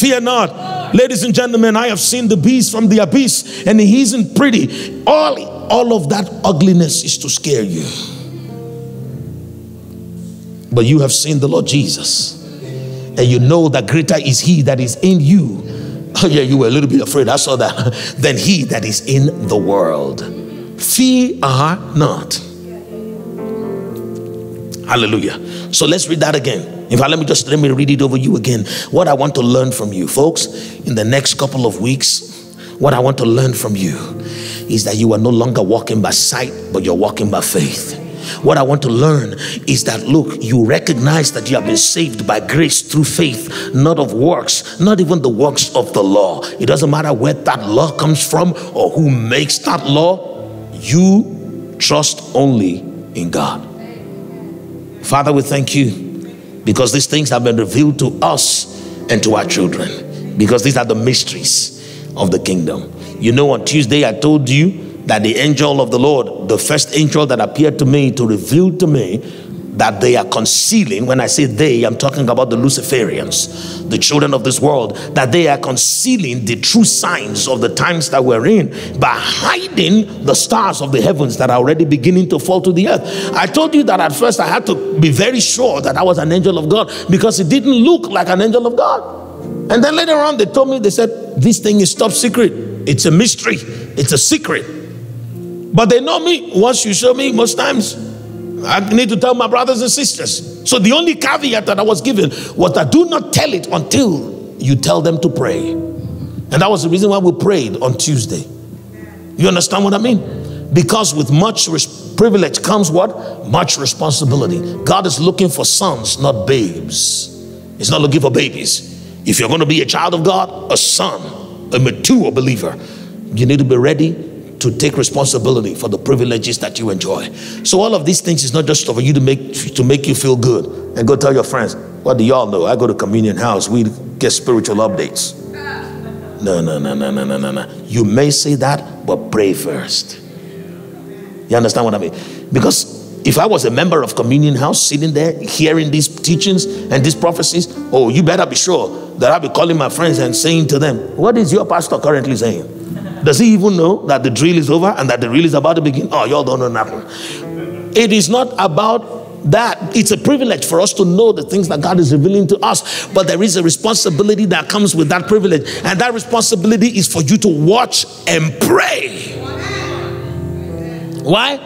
Fear not. Ladies and gentlemen, I have seen the beast from the abyss, and he isn't pretty. All, all of that ugliness is to scare you. But you have seen the Lord Jesus, and you know that greater is he that is in you. Oh yeah, you were a little bit afraid, I saw that. Than he that is in the world. Fear not. Hallelujah. So let's read that again. In fact, let me just, let me read it over you again. What I want to learn from you, folks, in the next couple of weeks, what I want to learn from you is that you are no longer walking by sight, but you're walking by faith. What I want to learn is that, look, you recognize that you have been saved by grace through faith, not of works, not even the works of the law. It doesn't matter where that law comes from or who makes that law. You trust only in God. Father, we thank you because these things have been revealed to us and to our children, because these are the mysteries of the kingdom. You know, on Tuesday, I told you that the angel of the Lord, the first angel that appeared to me to reveal to me that they are concealing, when I say they, I'm talking about the Luciferians, the children of this world, that they are concealing the true signs of the times that we're in by hiding the stars of the heavens that are already beginning to fall to the earth. I told you that at first I had to be very sure that I was an angel of God because it didn't look like an angel of God. And then later on they told me, they said, this thing is top secret. It's a mystery. It's a secret. But they know me. Once you show me, most times I need to tell my brothers and sisters. So the only caveat that I was given was that do not tell it until you tell them to pray. And that was the reason why we prayed on Tuesday. You understand what I mean? Because with much privilege comes what? Much responsibility. God is looking for sons, not babes. He's not looking for babies. If you're going to be a child of God, a son, a mature believer, you need to be ready to take responsibility for the privileges that you enjoy. So all of these things is not just for you to make to make you feel good and go tell your friends, what do y'all know? I go to Communion House, we get spiritual updates. No, no, no, no, no, no, no, no. You may say that, but pray first. You understand what I mean? Because if I was a member of Communion House sitting there hearing these teachings and these prophecies, oh, you better be sure that I'll be calling my friends and saying to them, what is your pastor currently saying? Does he even know that the drill is over and that the drill is about to begin? Oh, y'all don't know nothing. It is not about that. It's a privilege for us to know the things that God is revealing to us. But there is a responsibility that comes with that privilege. And that responsibility is for you to watch and pray. Why?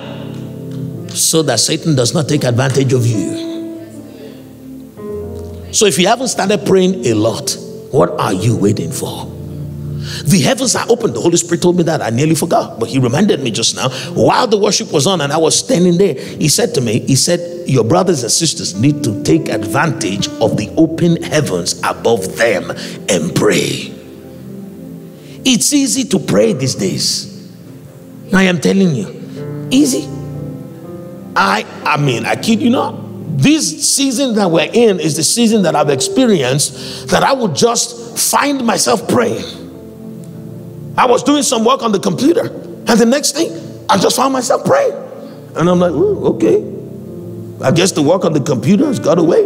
So that Satan does not take advantage of you. So if you haven't started praying a lot, what are you waiting for? The heavens are open. The Holy Spirit told me that. I nearly forgot, but he reminded me just now. While the worship was on and I was standing there, he said to me, he said, your brothers and sisters need to take advantage of the open heavens above them and pray. It's easy to pray these days. I am telling you, easy. I, I mean, I kid you not. This season that we're in is the season that I've experienced that I would just find myself praying. I was doing some work on the computer, and the next thing, I just found myself praying. And I'm like, ooh, okay. I guess the work on the computer has got away.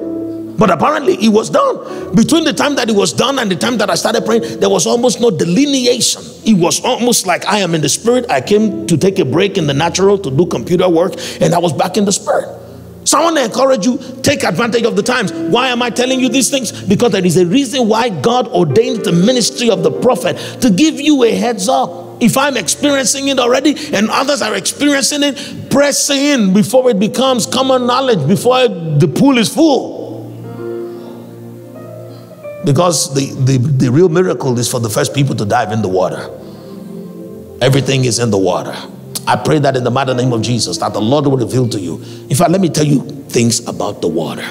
But apparently, it was done. Between the time that it was done and the time that I started praying, there was almost no delineation. It was almost like I am in the spirit. I came to take a break in the natural to do computer work, and I was back in the spirit. So I want to encourage you, take advantage of the times. Why am I telling you these things? Because there is a reason why God ordained the ministry of the prophet to give you a heads up. If I'm experiencing it already and others are experiencing it, press in before it becomes common knowledge, before the pool is full. Because the, the, the real miracle is for the first people to dive in the water. Everything is in the water. I pray that in the mighty name of Jesus, that the Lord will reveal to you. In fact, let me tell you things about the water.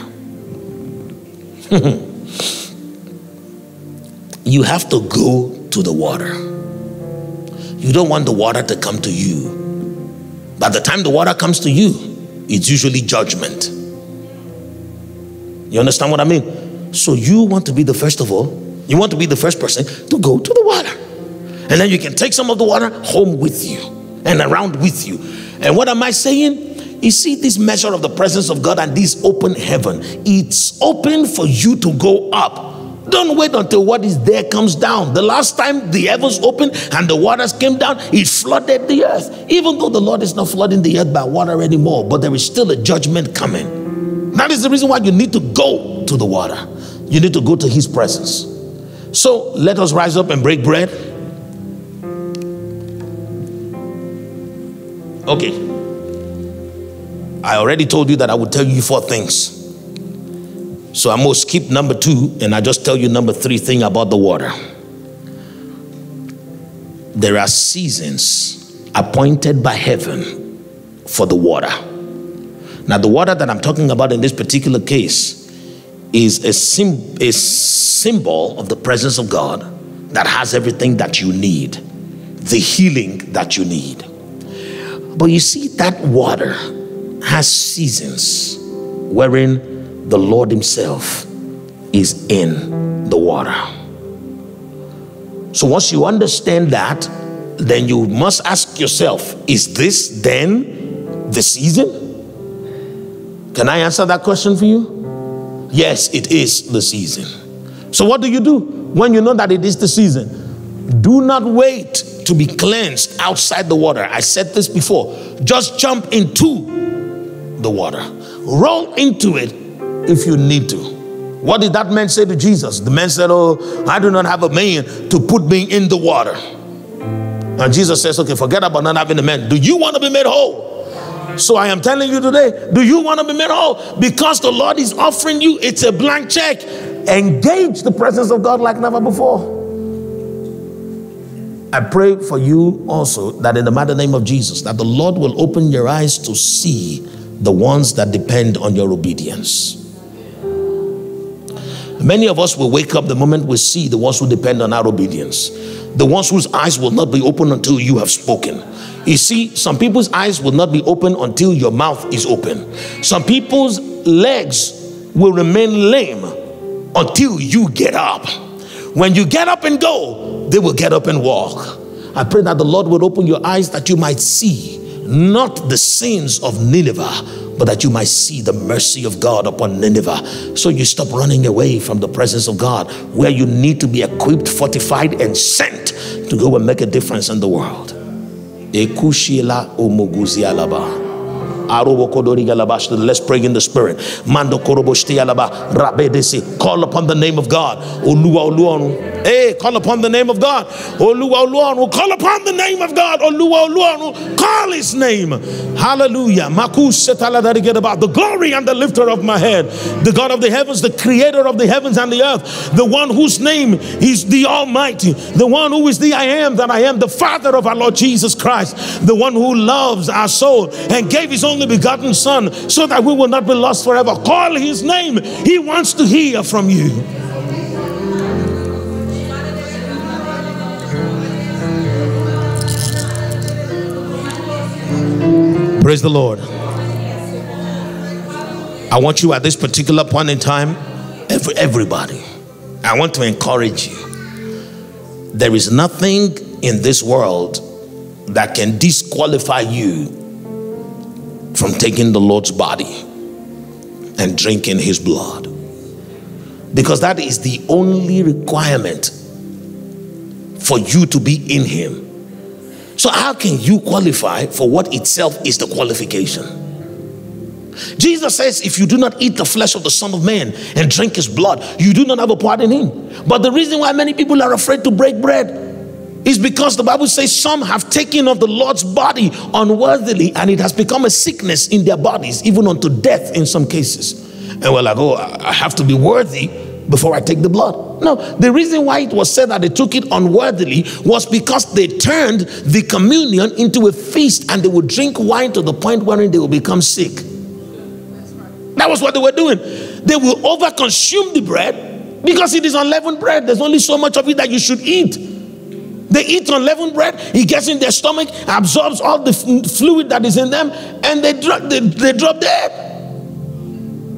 You have to go to the water. You don't want the water to come to you. By the time the water comes to you, it's usually judgment. You understand what I mean? So you want to be the first of all. You want to be the first person to go to the water. And then you can take some of the water home with you and around with you. And what am I saying? You see this measure of the presence of God and this open heaven. It's open for you to go up. Don't wait until what is there comes down. The last time the heavens opened and the waters came down, it flooded the earth. Even though the Lord is not flooding the earth by water anymore, but there is still a judgment coming. That is the reason why you need to go to the water. You need to go to his presence. So let us rise up and break bread. Okay, I already told you that I would tell you four things. So I'm going to skip number two and I just tell you number three thing about the water. There are seasons appointed by heaven for the water. Now the water that I'm talking about in this particular case is a, sim a symbol of the presence of God that has everything that you need, the healing that you need. But you see, that water has seasons wherein the Lord himself is in the water. So once you understand that, then you must ask yourself, is this then the season? Can I answer that question for you? Yes, it is the season. So what do you do when you know that it is the season? Do not wait to be cleansed outside the water. I said this before. Just jump into the water. Roll into it if you need to. What did that man say to Jesus? The man said, oh, I do not have a man to put me in the water. And Jesus says, okay, forget about not having a man. Do you want to be made whole? So I am telling you today, do you want to be made whole? Because the Lord is offering you, it's a blank check. Engage the presence of God like never before. I pray for you also that in the mighty name of Jesus, that the Lord will open your eyes to see the ones that depend on your obedience. Many of us will wake up the moment we see the ones who depend on our obedience. The ones whose eyes will not be open until you have spoken. You see, some people's eyes will not be open until your mouth is open. Some people's legs will remain lame until you get up. When you get up and go, they will get up and walk. I pray that the Lord would open your eyes that you might see not the sins of Nineveh, but that you might see the mercy of God upon Nineveh. So you stop running away from the presence of God, where you need to be equipped, fortified, and sent to go and make a difference in the world. Let's pray in the spirit. Call upon the name of God. Hey, call upon the name of God. Call upon the name of God. Call his name. Hallelujah. The glory and the lifter of my head. The God of the heavens, the creator of the heavens and the earth. The one whose name is the Almighty. The one who is the I am that I am. The Father of our Lord Jesus Christ. The one who loves our soul and gave his only begotten Son so that we will not be lost forever. Call his name. He wants to hear from you. Praise the Lord. I want you at this particular point in time, every, everybody, I want to encourage you. There is nothing in this world that can disqualify you from taking the Lord's body and drinking his blood. Because that is the only requirement for you to be in him. So how can you qualify for what itself is the qualification? Jesus says, if you do not eat the flesh of the Son of Man and drink his blood, you do not have a part in him. But the reason why many people are afraid to break bread is because the Bible says some have taken of the Lord's body unworthily, and it has become a sickness in their bodies, even unto death in some cases. And we're like, oh, I have to be worthy before I take the blood. No, the reason why it was said that they took it unworthily was because they turned the communion into a feast, and they would drink wine to the point wherein they would become sick. That was what they were doing. They will overconsume the bread because it is unleavened bread. There's only so much of it that you should eat. They eat unleavened bread, it gets in their stomach, absorbs all the fluid that is in them, and they, dro they, they drop dead.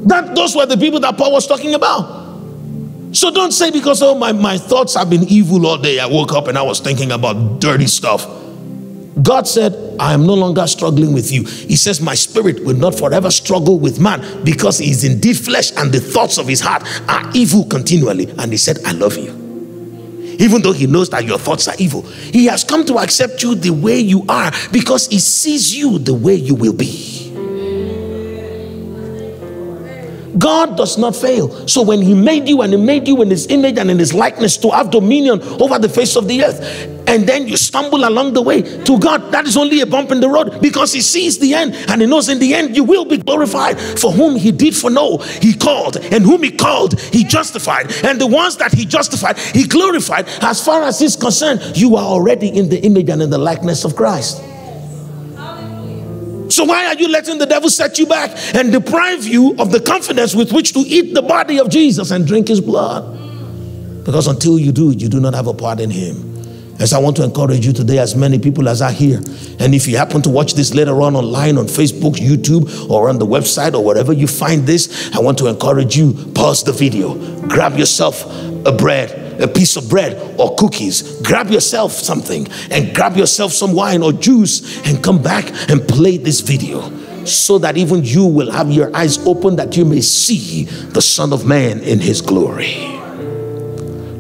That, those were the people that Paul was talking about. So don't say, because oh, my, my thoughts have been evil all day. I woke up and I was thinking about dirty stuff. God said, I am no longer struggling with you. He says, my spirit will not forever struggle with man, because he is indeed flesh, and the thoughts of his heart are evil continually. And he said, I love you. Even though he knows that your thoughts are evil, he has come to accept you the way you are, because he sees you the way you will be. God does not fail. So when he made you, and he made you in his image and in his likeness to have dominion over the face of the earth, and then you stumble along the way, to God, that is only a bump in the road, because he sees the end, and he knows in the end you will be glorified. For whom he did foreknow, he called, and whom he called, he justified, and the ones that he justified, he glorified. As far as he's concerned, you are already in the image and in the likeness of Christ. So why are you letting the devil set you back and deprive you of the confidence with which to eat the body of Jesus and drink his blood? Because until you do, you do not have a part in him. As I want to encourage you today, as many people as are here, and if you happen to watch this later on online on Facebook, YouTube, or on the website, or wherever you find this, I want to encourage you, pause the video, grab yourself a bread, a piece of bread or cookies, grab yourself something, and grab yourself some wine or juice, and come back and play this video, so that even you will have your eyes open, that you may see the Son of Man in his glory.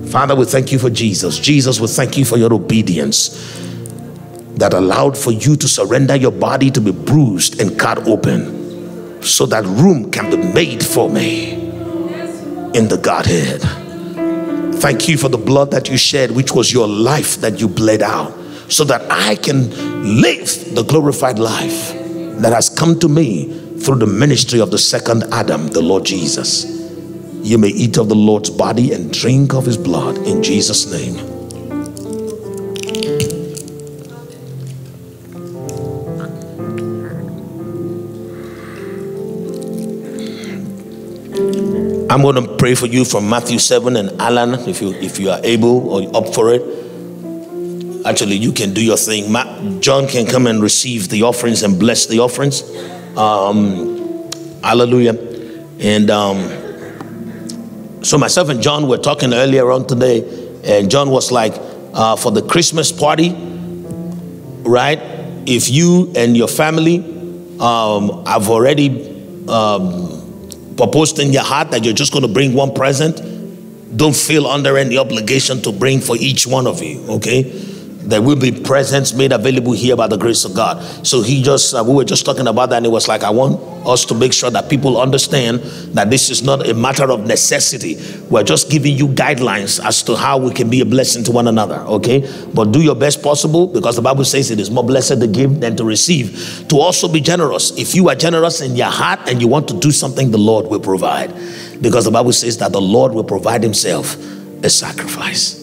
Father, we thank you for Jesus. Jesus, we thank you for your obedience that allowed for you to surrender your body to be bruised and cut open so that room can be made for me in the Godhead. Thank you for the blood that you shed, which was your life that you bled out, so that I can live the glorified life that has come to me through the ministry of the second Adam, the Lord Jesus. You may eat of the Lord's body and drink of his blood in Jesus' name. I'm going to pray for you from Matthew seven, and Alan, if you, if you are able or up for it. Actually, you can do your thing. John can come and receive the offerings and bless the offerings. Um, hallelujah. And... Um, So myself and John were talking earlier on today, and John was like, uh, for the Christmas party, right? If you and your family um, have already um, proposed in your heart that you're just going to bring one present, don't feel under any obligation to bring for each one of you, okay? There will be presents made available here by the grace of God. So he just, uh, we were just talking about that, and it was like, I want us to make sure that people understand that this is not a matter of necessity. We're just giving you guidelines as to how we can be a blessing to one another, okay? But do your best possible, because the Bible says it is more blessed to give than to receive. To also be generous. If you are generous in your heart and you want to do something, the Lord will provide. Because the Bible says that the Lord will provide himself a sacrifice.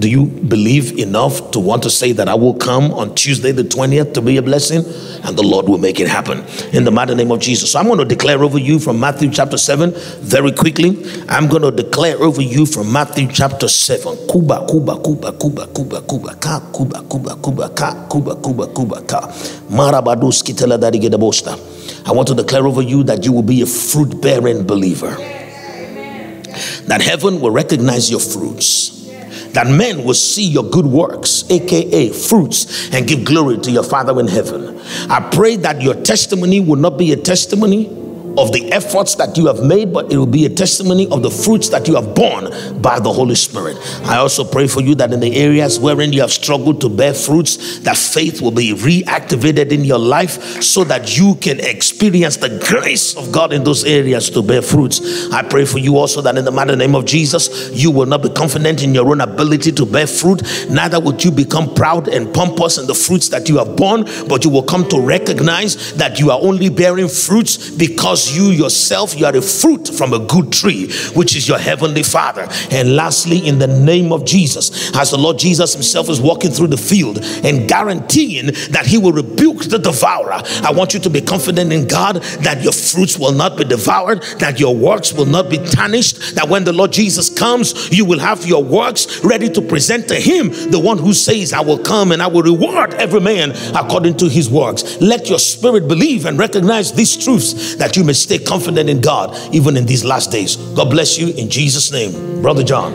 Do you believe enough to want to say that I will come on Tuesday the twentieth to be a blessing? And the Lord will make it happen in the mighty name of Jesus. So I'm going to declare over you from Matthew chapter seven very quickly. I'm going to declare over you from Matthew chapter seven. Kuba, Kuba, Kuba, Kuba, Kuba, Kuba, Ka, Kuba, Kuba, Kuba, Ka, Kuba, Kuba, Kuba, Ka. Marabaduski tela dari gedebosta. I want to declare over you that you will be a fruit-bearing believer. That heaven will recognize your fruits. That men will see your good works, aka fruits, and give glory to your Father in heaven. I pray that your testimony will not be a testimony of the efforts that you have made, but it will be a testimony of the fruits that you have borne by the Holy Spirit. I also pray for you that in the areas wherein you have struggled to bear fruits, that faith will be reactivated in your life so that you can experience the grace of God in those areas to bear fruits. I pray for you also that in the mighty name of Jesus, you will not be confident in your own ability to bear fruit, neither would you become proud and pompous in the fruits that you have borne, but you will come to recognize that you are only bearing fruits because you yourself, you are a fruit from a good tree, which is your heavenly Father. And lastly, in the name of Jesus, as the Lord Jesus himself is walking through the field and guaranteeing that he will rebuke the devourer, I want you to be confident in God that your fruits will not be devoured, that your works will not be tarnished, that when the Lord Jesus comes, you will have your works ready to present to him, the one who says, I will come and I will reward every man according to his works. Let your spirit believe and recognize these truths, that you may stay confident in God even in these last days. God bless you in Jesus' name. Brother John.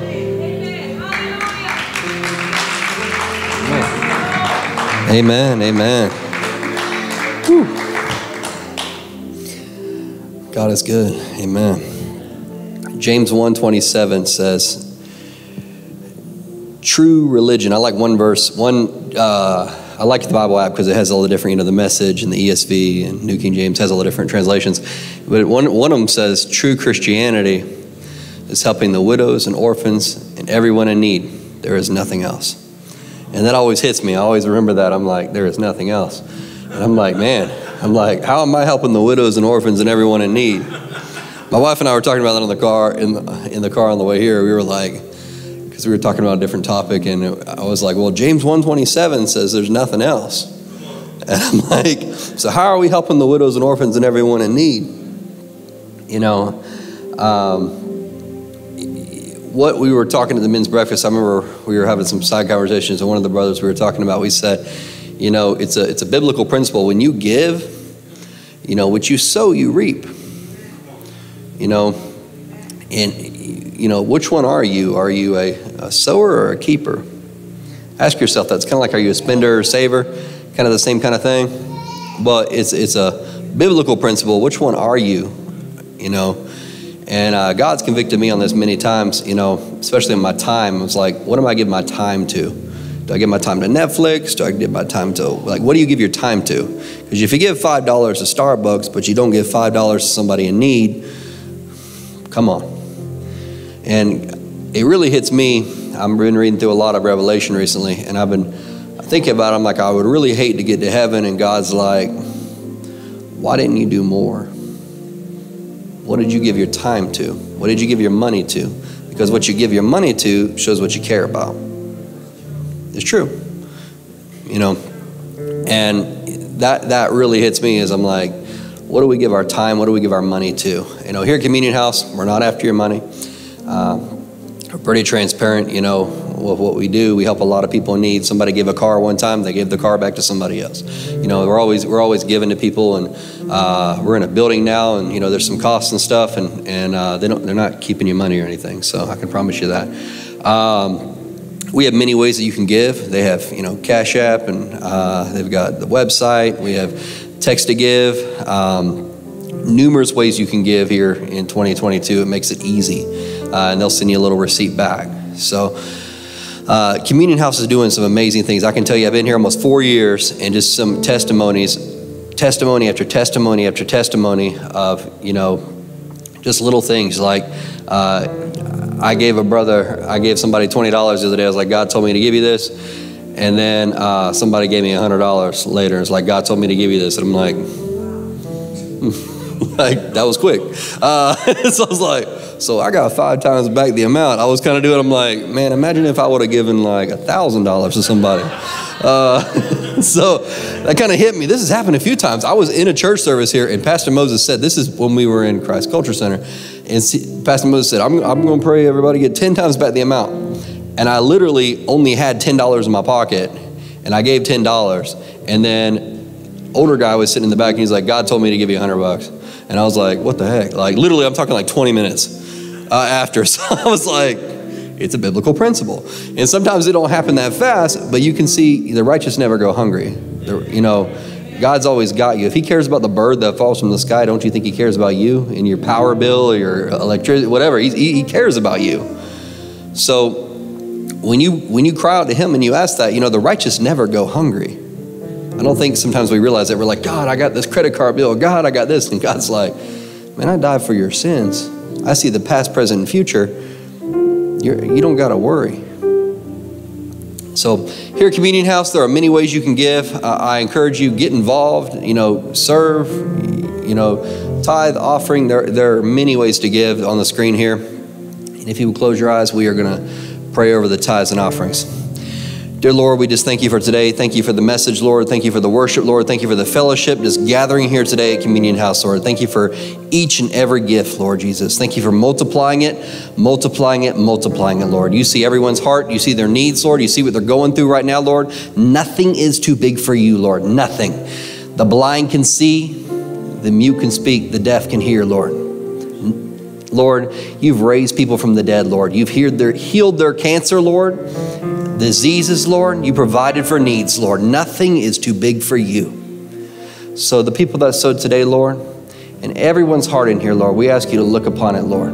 Amen. Amen. Amen. Whew. God is good. Amen. James one twenty-seven says, true religion. I like one verse. One, uh, I like the Bible app because it has all the different, you know, the Message and the E S V and New King James has all the different translations. But one, one of them says, true Christianity is helping the widows and orphans and everyone in need. There is nothing else. And that always hits me. I always remember that. I'm like, there is nothing else. And I'm like, man, I'm like, how am I helping the widows and orphans and everyone in need? My wife and I were talking about that on the car, in the, in the car on the way here. We were like, because we were talking about a different topic, and it, I was like, well, James one twenty-seven says there's nothing else. And I'm like, so how are we helping the widows and orphans and everyone in need? You know, um, what we were talking at the men's breakfast, I remember we were having some side conversations, and one of the brothers we were talking about, we said, you know, it's a it's a biblical principle. When you give, you know, what you sow, you reap. You know, and, you know, which one are you? Are you a, a sower or a keeper? Ask yourself that. It's kind of like, are you a spender or a saver? Kind of the same kind of thing. But it's it's a biblical principle. Which one are you? You know, and uh, God's convicted me on this many times, you know, especially in my time. It was like, what am I giving my time to? Do I give my time to Netflix? Do I give my time to, like, what do you give your time to? Because if you give five dollars to Starbucks, but you don't give five dollars to somebody in need, come on. And it really hits me. I've been reading through a lot of Revelation recently, and I've been thinking about it. I'm like, I would really hate to get to heaven, and God's like, why didn't you do more? What did you give your time to? What did you give your money to? Because what you give your money to shows what you care about. It's true. You know, and that, that really hits me, is I'm like, what do we give our time? What do we give our money to? You know, here at Communion House, we're not after your money. Uh, we're pretty transparent, you know, with what we do. We help a lot of people in need. Somebody gave a car one time, they gave the car back to somebody else. You know, we're always we're always giving to people, and uh, we're in a building now, and you know, there's some costs and stuff, and and uh, they don't they're not keeping your money or anything. So I can promise you that. Um, We have many ways that you can give. They have, you know, Cash App, and uh, they've got the website. We have text to give. Um, numerous ways you can give here in twenty twenty-two. It makes it easy, uh, and they'll send you a little receipt back. So uh, Communion House is doing some amazing things. I can tell you, I've been here almost four years, and just some testimonies, testimony after testimony after testimony of, you know, just little things like, uh, I gave a brother, I gave somebody twenty dollars the other day. I was like, God told me to give you this. And then uh, somebody gave me one hundred dollars later. It's like, God told me to give you this. And I'm like, like that was quick. Uh, so I was like, so I got five times back the amount. I was kind of doing, I'm like, man, imagine if I would have given like one thousand dollars to somebody. Uh, so that kind of hit me. This has happened a few times. I was in a church service here, and Pastor Moses said, this is when we were in Christ Culture Center. And see, Pastor Moses said, I'm, I'm going to pray everybody get ten times back the amount. And I literally only had ten dollars in my pocket, and I gave ten dollars. And then older guy was sitting in the back, and he's like, God told me to give you one hundred bucks. And I was like, what the heck? Like, literally, I'm talking like twenty minutes uh, after. So I was like, it's a biblical principle. And sometimes it don't happen that fast, but you can see the righteous never go hungry. The, you know, God's always got you. If he cares about the bird that falls from the sky, don't you think he cares about you and your power bill or your electricity, whatever? He, he cares about you. So when you, when you cry out to him and you ask that, you know, the righteous never go hungry. I don't think sometimes we realize that. We're like, God, I got this credit card bill. God, I got this. And God's like, man, I died for your sins. I see the past, present, and future. You're, you don't got to worry. So here at Communion House, there are many ways you can give. Uh, I encourage you, get involved, you know, serve, you know, tithe, offering. There, there are many ways to give on the screen here. And if you would close your eyes, we are going to pray over the tithes and offerings. Dear Lord, we just thank you for today. Thank you for the message, Lord. Thank you for the worship, Lord. Thank you for the fellowship, just gathering here today at Communion House, Lord. Thank you for each and every gift, Lord Jesus. Thank you for multiplying it, multiplying it, multiplying it, Lord. You see everyone's heart. You see their needs, Lord. You see what they're going through right now, Lord. Nothing is too big for you, Lord. Nothing. The blind can see, the mute can speak, the deaf can hear, Lord. Lord, you've raised people from the dead, Lord. You've healed their, healed their cancer, Lord. Diseases, Lord, you provided for needs, Lord. Nothing is too big for you. So the people that sowed today, Lord, and everyone's heart in here, Lord, we ask you to look upon it, Lord.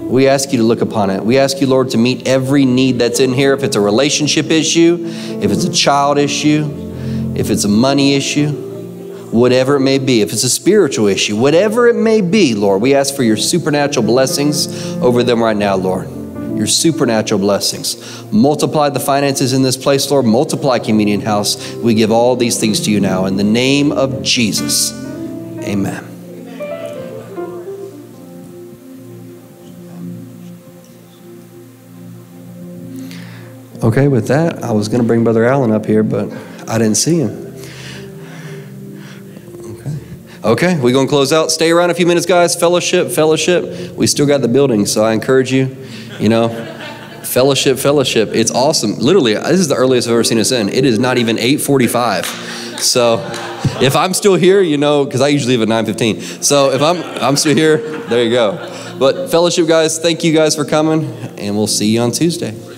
We ask you to look upon it. We ask you, Lord, to meet every need that's in here. If it's a relationship issue, if it's a child issue, if it's a money issue, whatever it may be, if it's a spiritual issue, whatever it may be, Lord, we ask for your supernatural blessings over them right now, Lord. Your supernatural blessings. Multiply the finances in this place, Lord. Multiply Communion House. We give all these things to you now. In the name of Jesus, amen. Okay, with that, I was going to bring Brother Alan up here, but I didn't see him. Okay, we're going to close out. Stay around a few minutes, guys. Fellowship, fellowship. We still got the building, so I encourage you, you know, fellowship, fellowship. It's awesome. Literally, this is the earliest I've ever seen us in. It is not even eight forty-five. So if I'm still here, you know, because I usually leave at nine fifteen. So if I'm, I'm still here, there you go. But fellowship, guys, thank you guys for coming, and we'll see you on Tuesday.